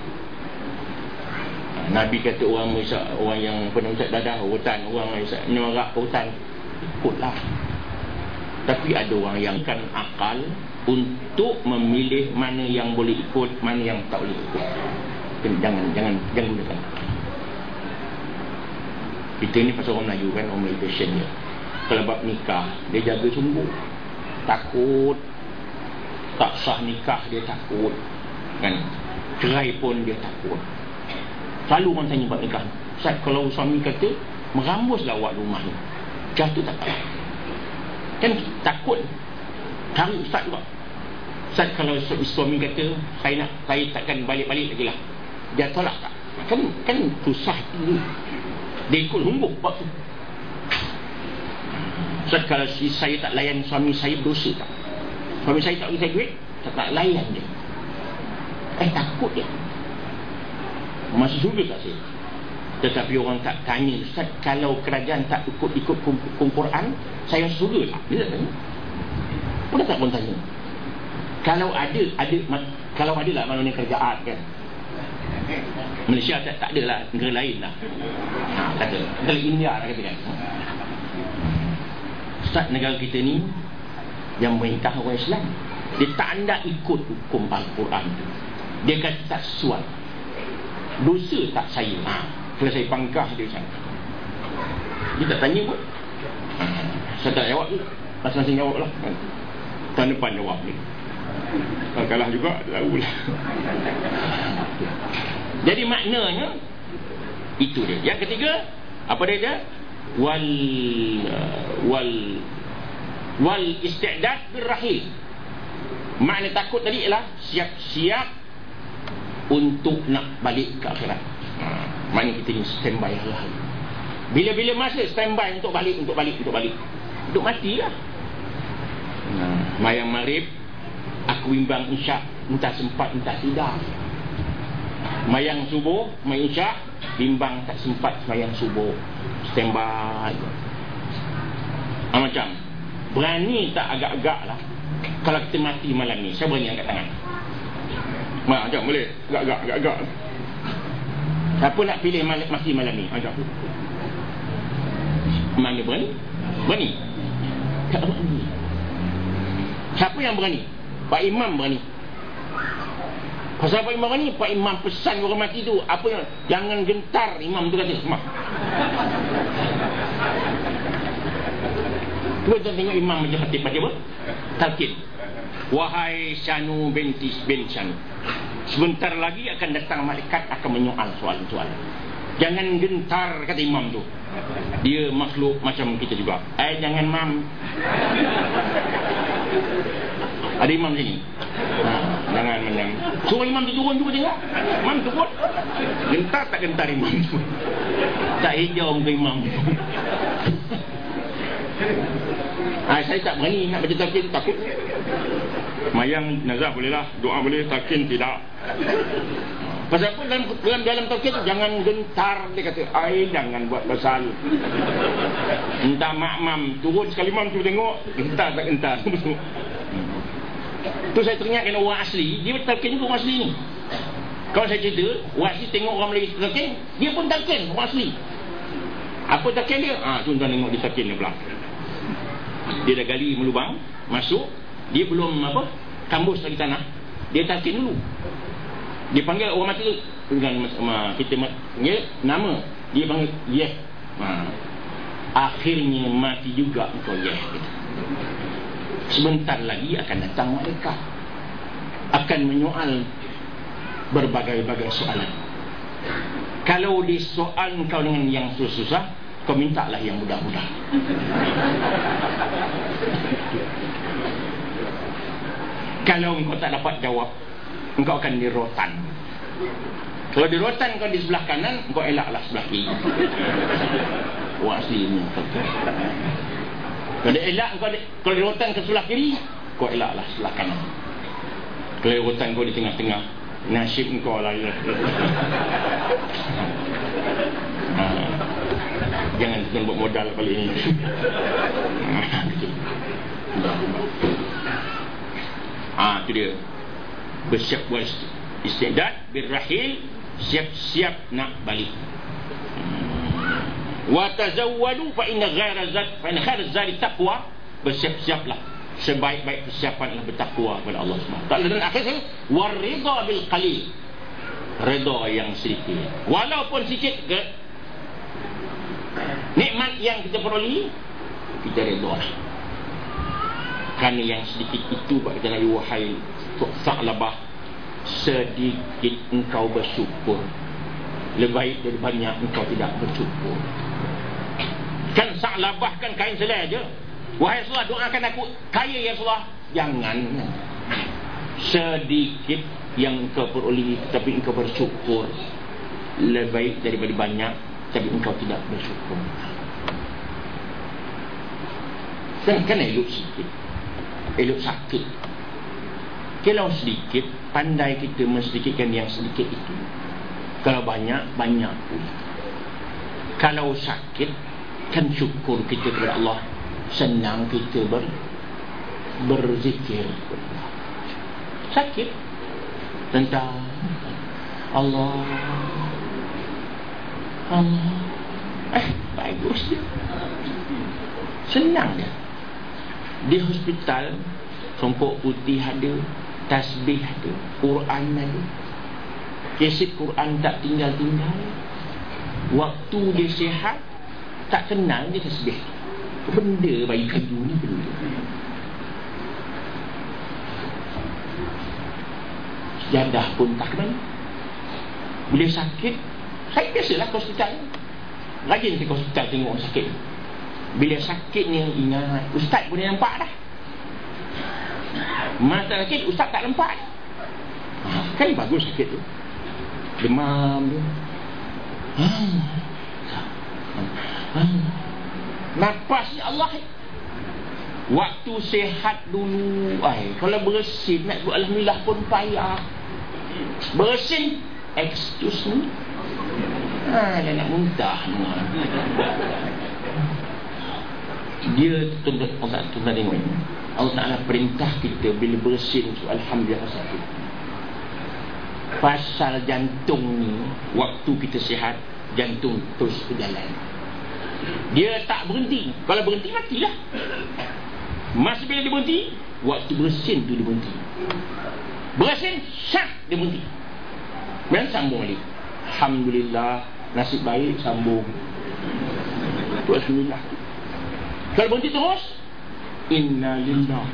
Nabi kata orang Musa, orang yang pernah usap dadah hutan, orang Musa menyorak ke hutan, ikutlah. Tapi ada orang yang kan akal untuk memilih mana yang boleh ikut, mana yang tak boleh ikut. Jangan gunakan. Kita ni pasal orang Melayu kan, orang Melayu passion dia. Kalau bab nikah, dia jaga sungguh. Takut tak sah nikah, dia takut kan. Cerai pun dia takut. Selalu orang tanya bab nikah, Ustaz, kalau suami kata merambuslah awak rumah ni, jatuh tak apa? Kan takut. Cari Ustaz juga. Ustaz, kalau suami kata saya takkan balik-balik lagi lah, dia tolak tak? Kan susah tu. Dia ikut humbuk bab tu. Ustaz, kalau saya tak layan suami saya, dosa tak? Suami saya tak bagi saya duit, saya tak layan dia, takut dia masuk surga tak saya? Tetapi orang tak tanya, Ustaz, kalau kerajaan tak ikut kumpulan saya masuk surga tak? Dia tak tanya. Pernah tak pun tanya? Kalau ada kalau ada lah maknanya kerajaan kan. Malaysia tak ada lah, negara lain lah. Kata negara India lah kata kan. Ustaz, negara kita ni yang merintah orang Islam, dia tak hendak ikut hukum Al-Quran tu. Dia kata tak sesuai. Dosa tak saya? Kalau saya pangkah dia macam, dia tak tanya pun. Saya tak jawab tu, masing-masing jawab lah kan. Tahun depan jawab ni, kalau kalah juga tahu lah. Jadi maknanya itu dia. Yang ketiga apa dia? Wal istidad birrahil. Makna takut tadi ialah siap-siap untuk nak balik ke akhirat. Maknanya kita ni standby lah. Bila-bila masa standby untuk balik. Duk matilah. Mayang maghrib aku bimbang insya, entah sempat entah tidak. Mayang subuh, mayang insya, bimbang tak sempat mayang subuh. Standby. Macam berani tak agak-agak lah. Kalau kita mati malam ni, saya berani angkat tangan. Ajak boleh? Agak-agak. Siapa nak pilih mati malam ni? Ajak. Mana berani? Berani? Tak berani. Siapa yang berani? Pak Imam berani. Pasal Pak Imam berani, Pak Imam pesan orang mati tu, apa yang, jangan gentar, Imam tu kata semua. Cuba kita tengok Imam macam khatib baca apa? Talqin. Wahai Syanu bin Syanu, sebentar lagi akan datang malaikat akan menyoal soalan-soalan. Jangan gentar, kata imam tu. Dia makhluk macam kita juga. Jangan mam. Ada imam sini? Jangan macam. Suruh imam tu turun, cuba tengok. Imam turun. Gentar tak gentar imam tu? Tak hijau muka imam tu. Saya tak berani nak baca talqin, takut. Mayang nazar bolehlah, doa boleh, talqin tidak. Pasal apa dalam talqin tu, jangan gentar, dia kata, jangan buat besar. Entah makmam turun sekali mam cuba tengok, gentar tak gentar. Tu saya teringatkan orang asli, dia talqin juga orang asli ni. Kalau saya cerita, orang asli tengok orang Melayu talqin, dia pun talqin orang asli. Apa talqin dia? Tuan-tuan tengok dia talqin dia pula. Dia dah gali melubang masuk, dia belum tambus lagi tanah, dia talqin dulu. Dia panggil orang mati tu dengan kita panggil nama, dia panggil Yeh. Akhirnya mati juga engkau Yeh. Sebentar lagi akan datang malaikat, akan menyoal berbagai-bagai soalan. Kalau disoal kau dengan yang susah-susah, Kau mintalah yang mudah-mudah. Kalau engkau tak dapat jawab, engkau akan dirotan. Kalau dirotan kau di sebelah kanan, engkau elaklah sebelah kiri. Wasinya betul. Kalau dia elak, kalau dirotan ke sebelah kiri, kau elaklah sebelah kanan. Kalau dirotan kau di tengah-tengah, nasib engkau lah. Jangan kita buat modal kali ini. Itu dia. Bersiap buat istiadat, birrahil, siap-siap nak balik. Wa tazawwadu fa inna ghaira dzalika taqwa. Bersiap-siaplah, sebaik-baik persiapanlah bertakwa kepada Allah Subhanahu wa taala. Dan akhirnya waridha bil qalil, redha yang sedikit. Walaupun sedikit ke nikmat yang kita peroleh, kita redha. Kerana yang sedikit itu buat kita lagi, wahai Sa'labah, sedikit engkau bersyukur lebih baik dari banyak engkau tidak bersyukur. Kan Sa'labah kan kain selai aja. Wahai Rasulullah, doakan aku kaya ya Rasulullah. Jangan. Sedikit yang engkau peroleh tapi engkau bersyukur lebih baik daripada banyak tapi engkau tidak bersyukur. Kan elok sedikit, elok sakit. Kalau sedikit, pandai kita mensedikitkan yang sedikit itu. Kalau banyak, banyak pula. Kalau sakit, kan syukur kita kepada Allah, senang kita berzikir. Sakit tentang Allah, Allah, bagus dia, senang dia. Di hospital, songkok putih ada, tasbih ada, Quran ada, kesit Quran tak tinggal-tinggal. Waktu dia sihat, tak kenal dia tasbih. Benda bayi kayu ni benda. Jadah pun tak kenal. Bila sakit, saya biasalah ke hospital. Rajin ke hospital tengok orang sakit. Bila sakitnya ingat ustaz boleh nampak dah. Masa sakit ustaz tak nampak dah. Kan bagus sakit tu, demam tu, nafasnya Allah. Waktu sehat dulu, kalau bersin nak buat alhamdulillah pun payah. Bersin excuse ni, dah nak muntah. Dia tuan-tuan tengok ni, Allah Ta'ala perintah kita bila bersin tu alhamdulillah satu. Pasal jantung ni, waktu kita sihat, jantung terus berjalan, dia tak berhenti. Kalau berhenti, matilah. Masa bila dia berhenti, waktu bersin tu dia berhenti. Bersin, syak, dia berhenti. Dan sambung balik. Alhamdulillah, nasib baik, sambung tu alhamdulillah. Kalau berhenti terus, inna lillah.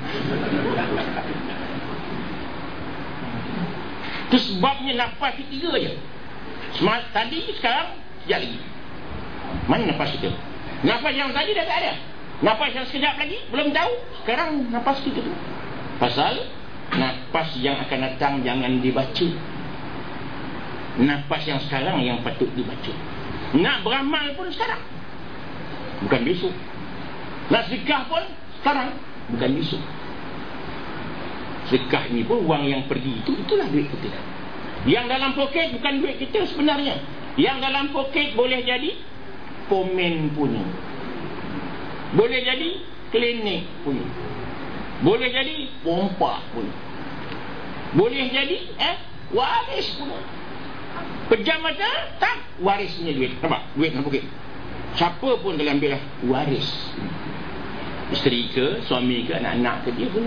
Itu sebabnya nafas ketiga je. Semangat tadi, sekarang, sekejap lagi. Mana nafas kita? Nafas yang tadi dah tak ada. Nafas yang sekejap lagi, belum tahu. Sekarang nafas kita tu. Pasal nafas yang akan datang jangan dibaca. Nafas yang sekarang yang patut dibaca. Nak beramal pun sekarang, bukan besok. Nak sedekah pun sekarang, bukan besok. Sedekah ni pun wang yang pergi itu, itulah duit kita. Yang dalam poket bukan duit kita sebenarnya. Yang dalam poket boleh jadi komen punya, boleh jadi klinik punya, boleh jadi pompa punya, boleh jadi waris punya. Pejam mata, tak, warisnya duit. Nampak? Duit dalam poket, siapa pun dalam bilah waris. Isteri ke, suami ke, anak-anak ke, dia pun.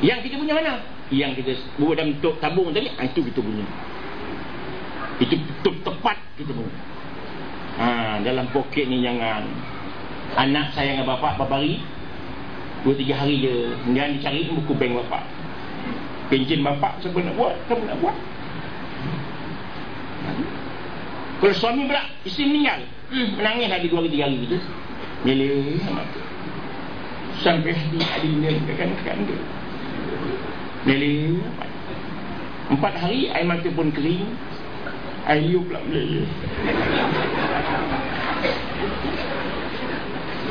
Yang kita punya mana? Yang kita buat dalam tabung tadi, itu kita punya. Itu tepat kita punya. Dalam poket ni jangan. Anak saya dengan bapak, bapak hari 2-3 hari je, kemudian dicari buku bank bapak, pencen bapak, siapa nak buat, siapa nak buat. Kalau suami pula isteri meninggal, menangis lagi dua tiga hari gitu. Gila amat tu. Sampai hati adilnya kekan-kekan tu. Gila amat. 4 hari air mata pun kering. Air liu pula boleh.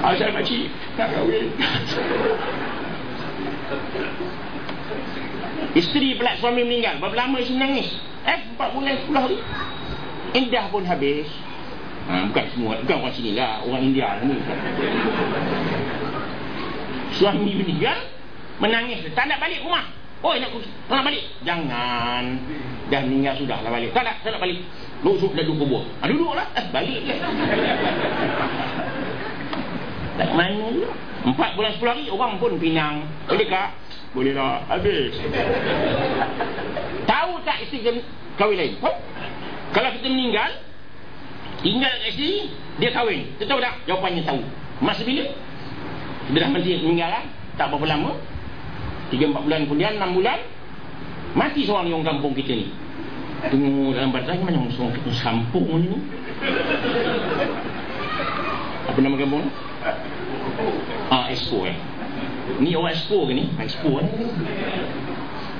Asal makcik tak kahwin. Isteri pula suami meninggal. Berapa lama isteri menangis? 4 bulan 10 hari. Indah pun habis. Bukan semua, bukan orang sini lah, orang India ni. Suami meninggal, menangis, tak nak balik rumah. Oh nak balik. Jangan. Dah meninggal sudah lah balik. Tak nak balik. Lusuk dah duduk kubur. Duduk lah, balik lah. Tak mana tu. 4 bulan 10 hari orang pun pinang. Boleh kak? Boleh lah, habis. Tahu tak isteri kita kahwin lain? Tahu? Kalau kita meninggal, tinggal kat isteri, dia kahwin. Kita tahu tak? Jawapannya tahu. Masa bila? Dia dah meninggal lah. Tak berapa lama. 3-4 bulan kemudian, 6 bulan. Mati seorang yang kampung kita ni. Tunggu dalam batas macam seorang kampung ni. Apa nama kampung ni? Expo Ni orang Expo ke ni? Expo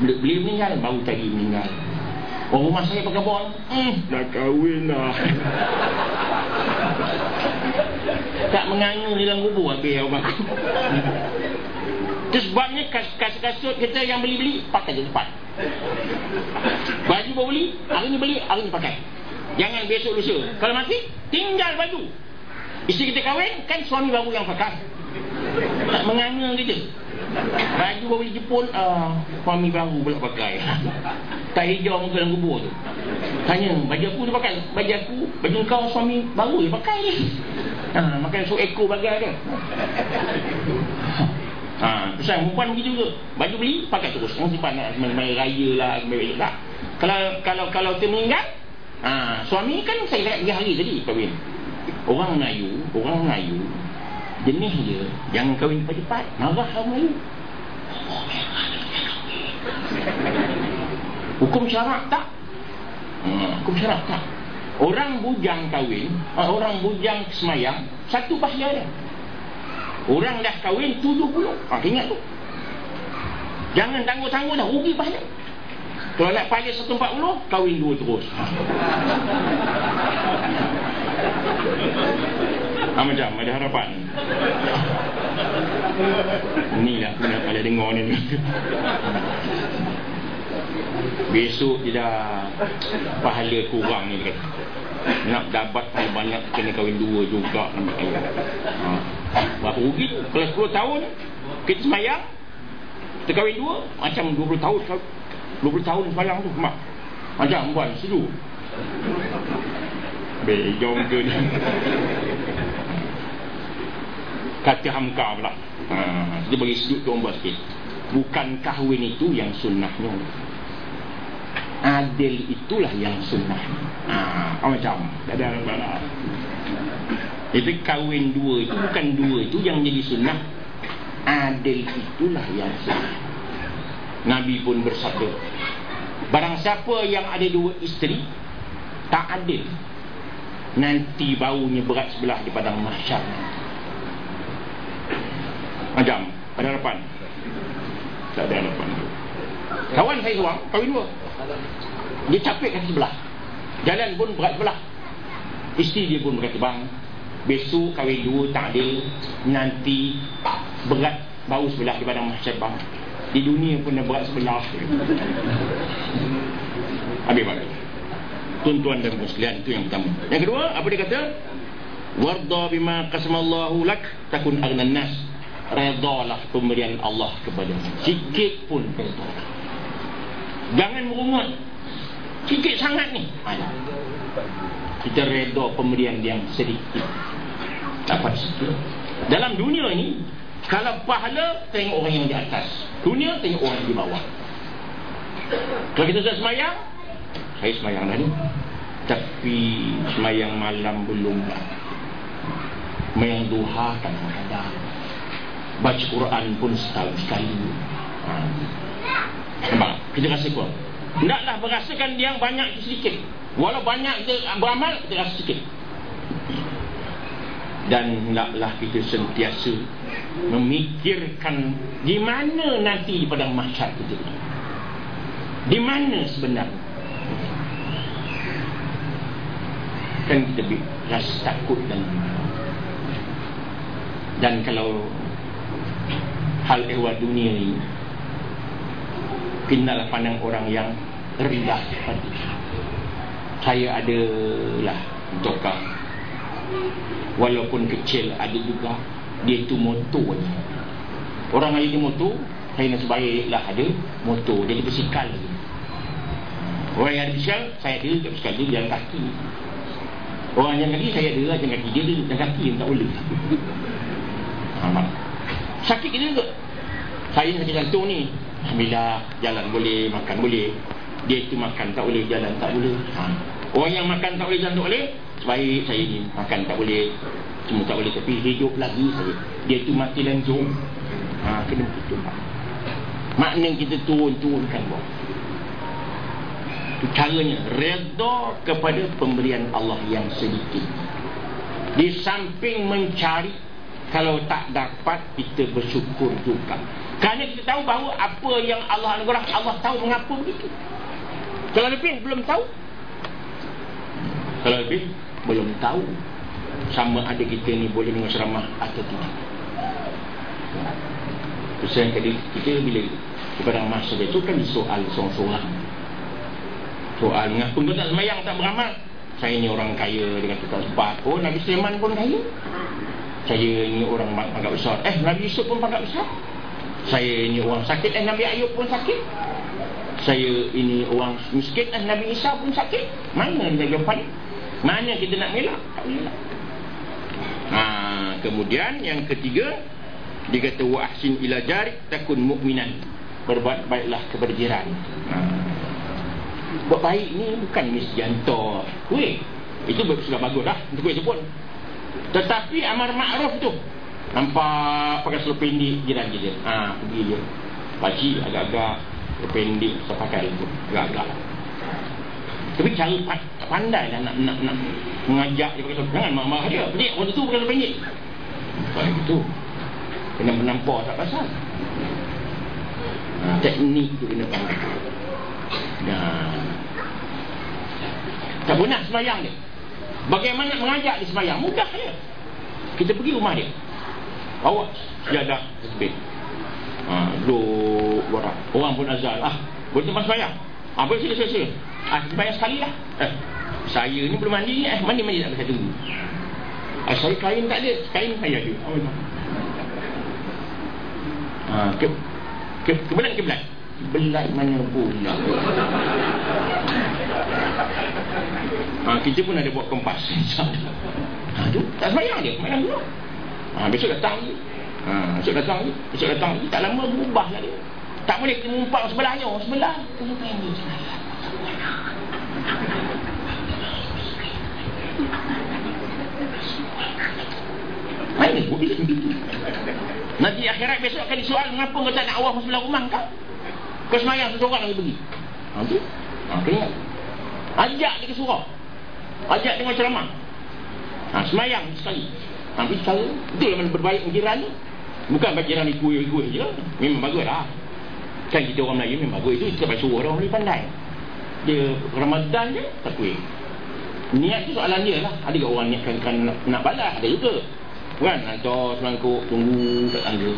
Beliau meninggal, baru tadi meninggal. Oh, rumah saya pakai bol. Dah kahwin lah. Tak menganga dalam kubur habis rumah. Itu sebabnya kasut-kasut kita yang beli-beli pakai je cepat. Baju baru beli, hari ni pakai. Jangan besok lusa. Kalau mati, tinggal baju. Isteri kita kahwin, kan suami baru yang pakai. Tak menganga kita. Baju baru beli Jepun, suami baru pula pakai. Tak hijau muka dalam kubur tu. Tanya, baju aku dia pakai. Baju kau suami baru dia pakai dia. Makan so eko bagai dia. Pesan perempuan begitu juga. Baju beli, pakai terus. Simpan nak main raya lah, main-main tak. Kalau dia meninggal, suami kan saya lihat 3 hari tadi kahwin. Orang Melayu jenis dia jangan kahwin cepat-cepat, marah orang Melayu. Hukum syarak tak? Hukum syarak tak? Orang bujang kahwin, orang bujang semayang, 1 bahaya dia. Orang dah kahwin 70, ingat tu. Jangan tangguh-tangguh dah, rugi bahaya. Kalau nak pahala 140, kahwin 2 terus. Macam ada harapan. Inilah aku nak pada dengar ni. Besok dia dah pahala kurang ni. Nak dapat pahala banyak kena kahwin 2 juga. Berapa rugi tu? Kalau 10 tahun kita semayang, kita kahwin 2, macam 20 tahun semayang tu mak. Macam buat setuju. Bejong ke ni. Kata Hamka pula, dia bagi sudut domba sikit. Bukan kahwin itu yang sunnahnya, adil itulah yang sunnah. Macam itu kahwin 2 itu bukan 2 itu yang jadi sunnah, adil itulah yang sunnah. Nabi pun bersabda, barang siapa yang ada 2 isteri tak adil, nanti baunya berat sebelah di padang mahsyar. Macam ada harapan? Tak ada harapan. Kawan saya seorang kahwin 2. Dia capek kaki sebelah, jalan pun berat sebelah. Isteri dia pun berkata, bang, besok kahwin 2 tak adil, nanti berat bau sebelah di padang mahsyar bang. Di dunia pun dah berat sebelah. Habis. Tuntuan dan muslihan itu yang pertama. Yang kedua, apa dia kata? Warda bima qasmallahu lak takun aghnan nas. Redalah pemberian Allah kepadamu, sikit pun reda. Jangan merungut. Sikit sangat ni. Kita reda pemberian yang sedikit. Dapat sikit. Dalam dunia ni, kalau pahala tengok orang yang di atas, dunia tengok orang di bawah. Kalau kita sudah semayang, saya semayang dah ni, tapi semayang malam belum. Semayang duha kadang-kadang, baca Quran pun setahun-sekali. Nampak? Kita rasa kurang. Tidaklah berasakan yang banyak itu sedikit. Walau banyak kita beramal, kita rasa sikit. Dan hendaklah kita sentiasa memikirkan di mana nanti pada mahsyar kita, di mana sebenarnya. Kan kita rasa takut dan kalau hal ehwal dunia ini, kenalah pandang orang yang rendah hati. Saya adalah untuk kau, walaupun kecil ada juga dia tu motor. Orang ada motor, saya nasib baiklah ada motor, dia ada bisikal. Orang yang ada bisikal, saya ada bisikal dia jalan kaki. Orang yang kaki, saya ada jalan kaki, dia jalan kaki tak boleh. Amat. Sakit kita juga. Saya sakit jantung ni, alhamdulillah jalan boleh, makan boleh. Dia tu makan tak boleh, jalan tak boleh. Orang yang makan tak boleh, jalan tak boleh. Baik saya ni makan tak boleh, semua tak boleh, tapi hidup lagi saya. Dia tu mati langsung. Kena begitu. Makna kita turunkan bawah. Itu caranya, redha kepada pemberian Allah yang sedikit, di samping mencari. Kalau tak dapat, kita bersyukur juga, kerana kita tahu bahawa apa yang Allah anugerah, Allah tahu mengapa begitu. Kalau lebih, belum tahu. Kalau lebih, belum tahu. Sama ada kita ni boleh mengasramah atau tidak. Kesan tadi kita bila kepada masa itu kan soal sorang-sorang. Soal mengapa kau tak semayang, tak beramal? Saya ni orang kaya, dia kata tak sebab. Oh, Nabi Sulaiman pun kaya. Saya ni orang pangkat besar. Nabi Yusuf pun pangkat besar. Saya ni orang sakit. Nabi Ayub pun sakit. Saya ini orang miskin. Nabi Isa pun sakit. Mana jawapan? Mana kita nak mengelak? Tak mengelak. Kemudian yang ketiga, dia kata wa ahsin ila jarik takun mukminan. Berbuat baiklah kepada jiran. Buat baik ni bukan mesti jantor. Weh, itu sudah bagus lah untuk itu pun. Tetapi amar ma'ruf tu, nampak pakai seluar pendek jiran kita, pergi je. Pakcik agak-agak pendek tak pakai lagi, agak-agak. Tapi cara pandai lah nak mengajak dia pakai seluar. Jangan marah dia, pendek, waktu tu pakai seluar pendek. Sebab itu kena menampar tak pasal. Teknik tu kena pandai. Tak pernah semayang dia. Bagaimana nak mengajak dia sembahyang? Mudah dia. Kita pergi rumah dia, bawa sejadah tepi, duduk luar. Orang pun azal, boleh tempat sembahyang. Boleh sila-sila. Sembahyang sekali lah. Saya ni belum mandi ni, mandi tak satu. Saya kain tak ada, kain saya ada. Kebelan-kebelan belak mana pun nak. Kita pun ada buat kompas. Tu tak semayang dia, malam dulu. Besok datang lagi. Besok datang lagi, besok datang lagi. Tak lama berubah lah dia. Tak boleh kita mengumpat sebelahnya. Sebelah kena pendek. Mana boleh nanti akhirat besok akan disoal, kenapa kau tak nak awal sebelah rumah kau? Kau semayang seorang lagi pergi. Tu ingat. Ajak dia ke surau, ajak dengan ceramah. Semayang sekali. Tapi sekali betul mana berbaik jiran ni. Bukan bagi jiran ikut-ikut je. Memang bagus lah. Kan kita orang Melayu memang bagus. Itu kita dapat suruh orang boleh pandai. Dia Ramadan je takwe. Niat tu soalan dia lah. Ada ke orang niatkan nak balas? Ada juga kan, hantar selangkuk, tunggu tak tangga.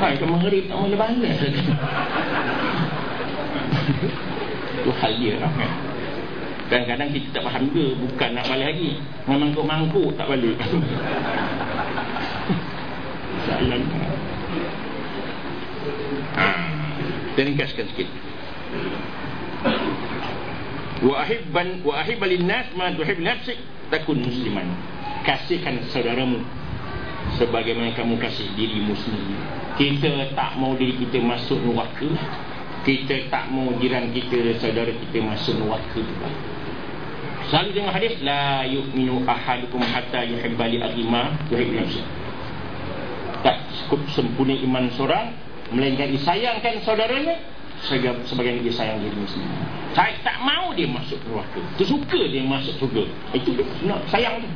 Hai, ke maghrib tak boleh balas. Itu hal dia lah kan. Kadang-kadang kita tak faham juga. Bukan nak balik lagi, mangkuk-mangkuk tak balik. Soalan kita ringkaskan sikit. Wa ahibbalin nas ma tuhib nafsik takun musliman. Kasihkan saudaramu sebagaimana kamu kasih dirimu sendiri. Kita tak mau diri kita masuk neraka, kita tak mau jiran kita, saudara kita masuk neraka. Selalu dengar hadis la yu'minu ahadukum hatta yuhibba li akhihi ma yuhibbu nafsih. Tak cukup sempurna iman seorang melainkan disayangkan saudaranya sebagian dia sayang diri sendiri. Saya tak mau dia masuk neraka, tersuka dia masuk surga. Itu dia nak sayang tu.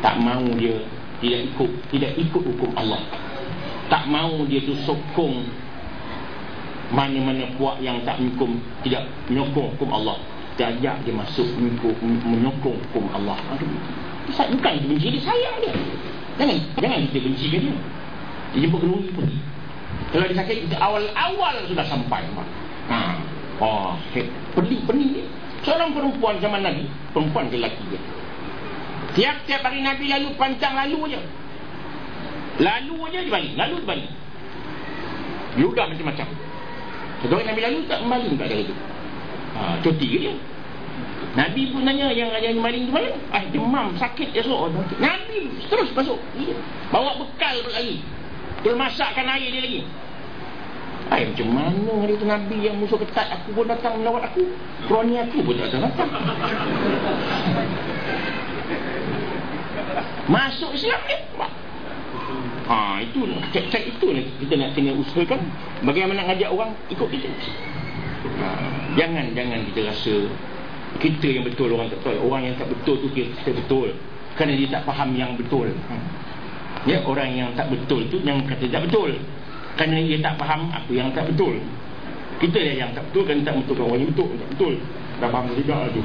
Tak mau dia tidak ikut hukum Allah. Tak mau dia tu sokong mana-mana puak yang tak hukum, tidak menyokong hukum Allah. Dia ajak dia masuk menyokong hukum Allah. Bukan benci, dia sayang dia. Jangan kita benci ke dia. Dia jumpa keluri pergi. Kalau dia sakit, awal-awal sudah sampai. Pening dia. Seorang perempuan zaman Nabi, perempuan ke lelaki dia, tiap-tiap hari Nabi lalu pantang lalu je dia balik, ludah macam-macam. Satu hari Nabi lalu tak maling kat dia tu, cuti ke dia. Nabi pun tanya yang maling tu mana? Demam, sakit esok. Nabi terus masuk. Bawa bekal lagi. Terus masakkan air dia lagi. Macam mana hari tu Nabi yang musuh ketat aku pun datang melawat aku. Kroni aku pun tak datang. Masuk Islam dia. Itu cek-cek itu kita nak kena usahakan. Bagaimana nak ngajak orang ikut kita. Jangan kita rasa kita yang betul, orang tak betul. Orang yang tak betul tu kita betul, kerana dia tak faham yang betul. Ya, orang yang tak betul tu yang kata tak betul, kerana dia tak faham apa yang tak betul. Kita yang tak betul kerana tak betul, orang yang betul tak betul. Dah faham tidak tu.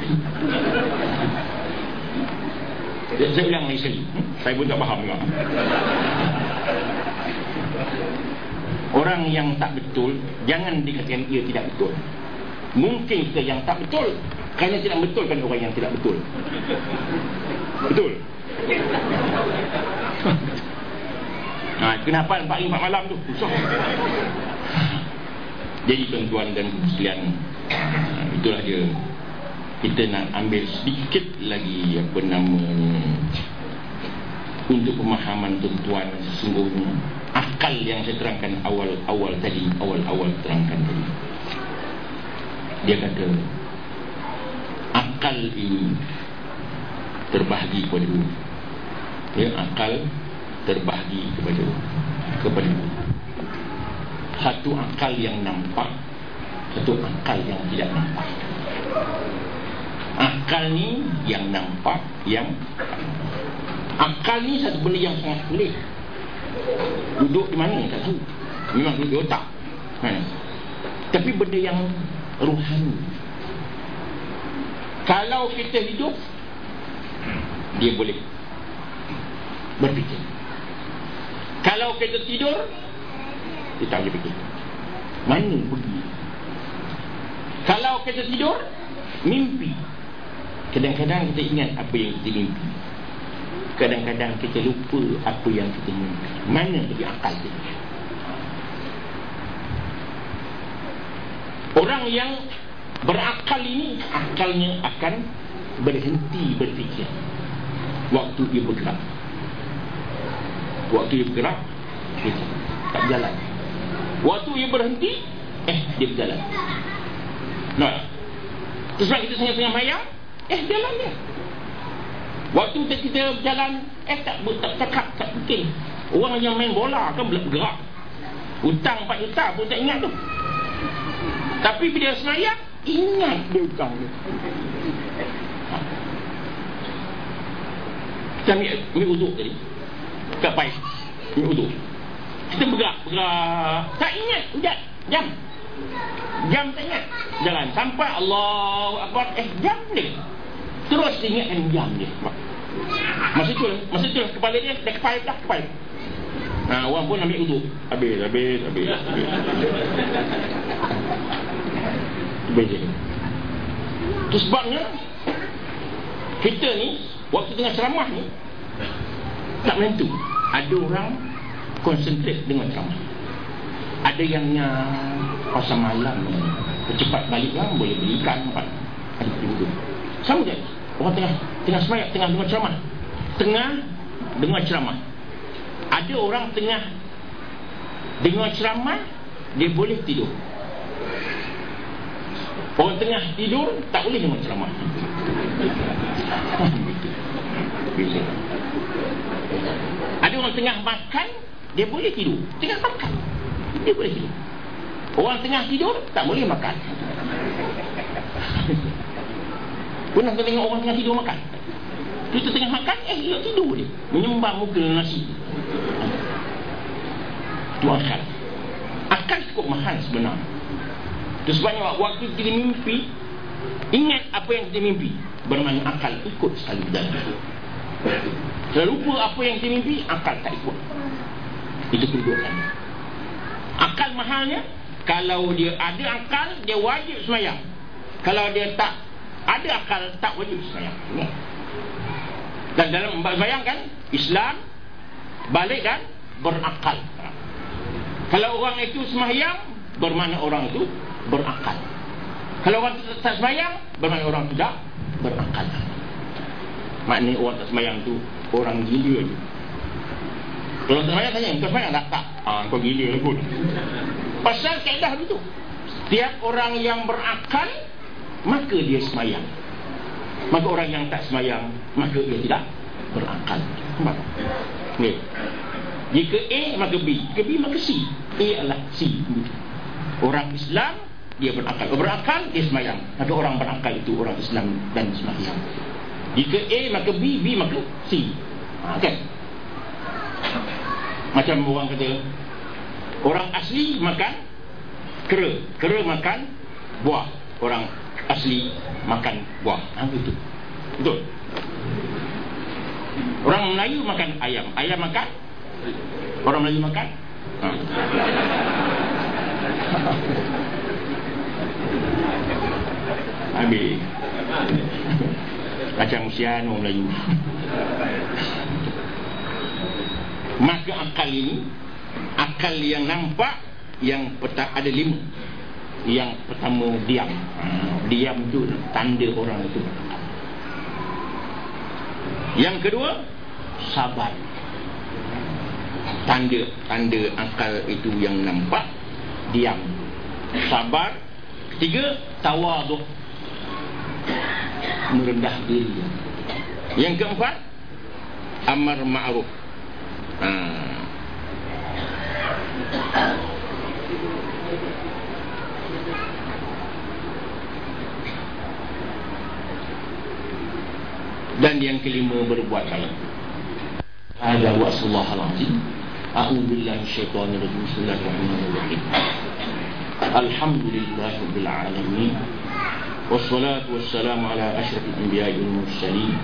Saya ulang lagi sekali. Saya pun tak faham juga. Orang yang tak betul, jangan dikatakan ia tidak betul. Mungkin kita yang tak betul kerana tidak betul kan orang yang tidak betul. Betul. Kenapa nampak impak malam tu susah. Jadi tuan-tuan dan sekalian, itulah dia. Kita nak ambil sedikit lagi apa namanya untuk pemahaman tuan-tuan sesungguhnya. Akal yang saya terangkan awal-awal tadi. Dia kata akal ini terbahagi kepada dua. Ya, akal terbahagi kepada dua. Satu akal yang nampak, satu akal yang tidak nampak. Akal ni yang nampak, yang akal ni satu benda yang sangat sulit. Duduk di mana tak tahu. Memang duduk di otak. Tapi benda yang rohani, kalau kita hidup, dia boleh berfikir. Kalau kita tidur, kita tak boleh fikir. Mana pergi? Kalau kita tidur, mimpi. Kadang-kadang kita ingat apa yang kita mimpi, kadang-kadang kita lupa apa yang kita mimpi. Mana pergi akal kita? Orang yang berakal ini, akalnya akan berhenti berfikir waktu dia bergerak tak berjalan. Waktu dia berhenti dia berjalan. Nah, terus kita tengah-tengah mayang jalan dia. Waktu kita berjalan tak cakap, tak fikir. Orang yang main bola kan bergerak, hutang 4 juta pun tak ingat tu. Tapi bila semayang, ingat dia hutang dia. Kita ambil uduk tadi kat pais, ambil uduk, kita bergerak tak ingat jam tak ingat, jalan sampai Allahu Akbar, jam dia terus ingatkan jam dia. Masa tu kepala dia dah kepala. Orang pun ambil uduk habis. Itu sebabnya kita ni waktu tengah ceramah ni tak menentu. Ada orang konsentrate dengan ceramah, ada yang pasal malam ni cepat balik lah, boleh belikan sama je. Orang tengah semayat, tengah dengar ceramah. Ada orang tengah dengar ceramah dia boleh tidur. Orang tengah tidur tak boleh dengar ceramah. Ada orang tengah makan dia boleh tidur. Orang tengah tidur tak boleh makan. Pernah kau tengok orang tengah tidur makan? Kita tengah makan, dia tidur dia menyembang muka nasi. Itu akal. Akal cukup mahal sebenarnya. Itu sebabnya waktu kita mimpi, ingat apa yang kita mimpi. Bermakna akal ikut sekali dalam itu. Kalau lupa apa yang kita mimpi, akal tak ikut. Itu kedudukannya. Akal mahalnya, kalau dia ada akal, dia wajib semayang. Kalau dia tak ada akal, tak wajib semayang. Dan dalam bayangkan Islam balikkan berakal. Kalau orang itu semayang, bermakna orang itu berakal. Kalau orang itu tak semayang, bermakna orang tidak berakal. Maknanya orang tak semayang tu orang gila je. Kalau tak semayang tanya, kau semayang tak? Tak. Kau gila lah pun. Pasal kaedah itu, setiap orang yang berakal maka dia semayang. Maka orang yang tak semayang maka dia tidak berakal. Nampak tak? Okay. Jika A maka B, jika B maka C. A adalah C. Orang Islam dia berakal, berakal dia semayang. Maka orang berakal itu orang Islam dan semayang. Jika A maka B, B maka C. Kan? Macam orang kata orang asli makan kera, kera makan buah. Orang asli makan buah. Betul. Betul. Orang Melayu makan ayam, ayam makan. Orang Melayu makan. Habis. Macam usian orang Melayu. Maka akal ini, akal yang nampak, yang ada lima. Yang pertama diam. Diam tu tanda orang itu. Yang kedua sabar. Tanda akal itu yang nampak, diam, sabar. Ketiga tawaduk, merendah diri. Yang keempat amar ma'ruf. Dan yang kelima berbuat salah. Ada wassalamualaikum. A'udzubillahi minasyaitonirrajim. Bismillahirrahmanirrahim. Alhamdulillahirabbil alamin. Wassalatu wassalamu ala asyrafil anbiya'i wal mursalin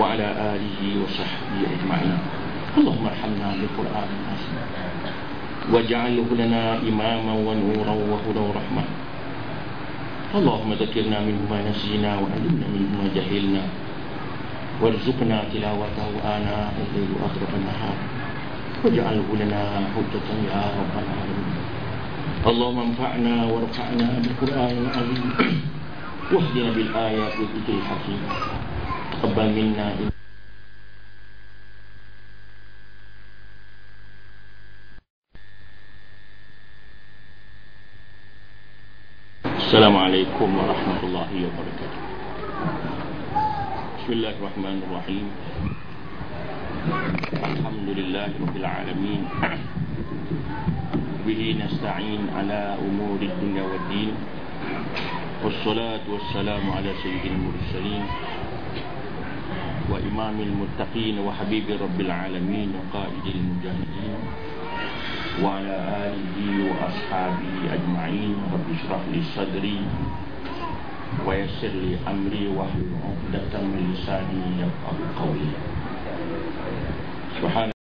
wa ala alihi wa sahbihi ajma'in. Allahumma arhamna bil Qur'anil azim. Waj'alhu lana imaman wa nuran wa hudan wa rahmah. Allahumma dzakirna mimma nasina wa 'allimna mimma jahilna. وارزقنا تلاوته آناء الليل وأطراف النهار واجعله لنا حجة يا رب العالمين اللهم انفعنا وارفعنا بالقرآن العظيم واهدنا بالآيات والذكر الحكيم تقبل منا السلام عليكم ورحمة الله وبركاته. Bismillahirrahmanirrahim. Alhamdulillahirabbil alamin. Bihi nasta'in ala umuri dunya waddin. Wassalatu wassalamu ala sayyidil mursalin wa imamil muttaqin wa habibi rabbil alamin wa qaidil mujahidin wa ala alihi wa ashabihi ajma'in. Rabbi shrah li sadri wa yassir li amri wa hlul 'uqdatam min lisani yafqahu qawli. Subhanallah.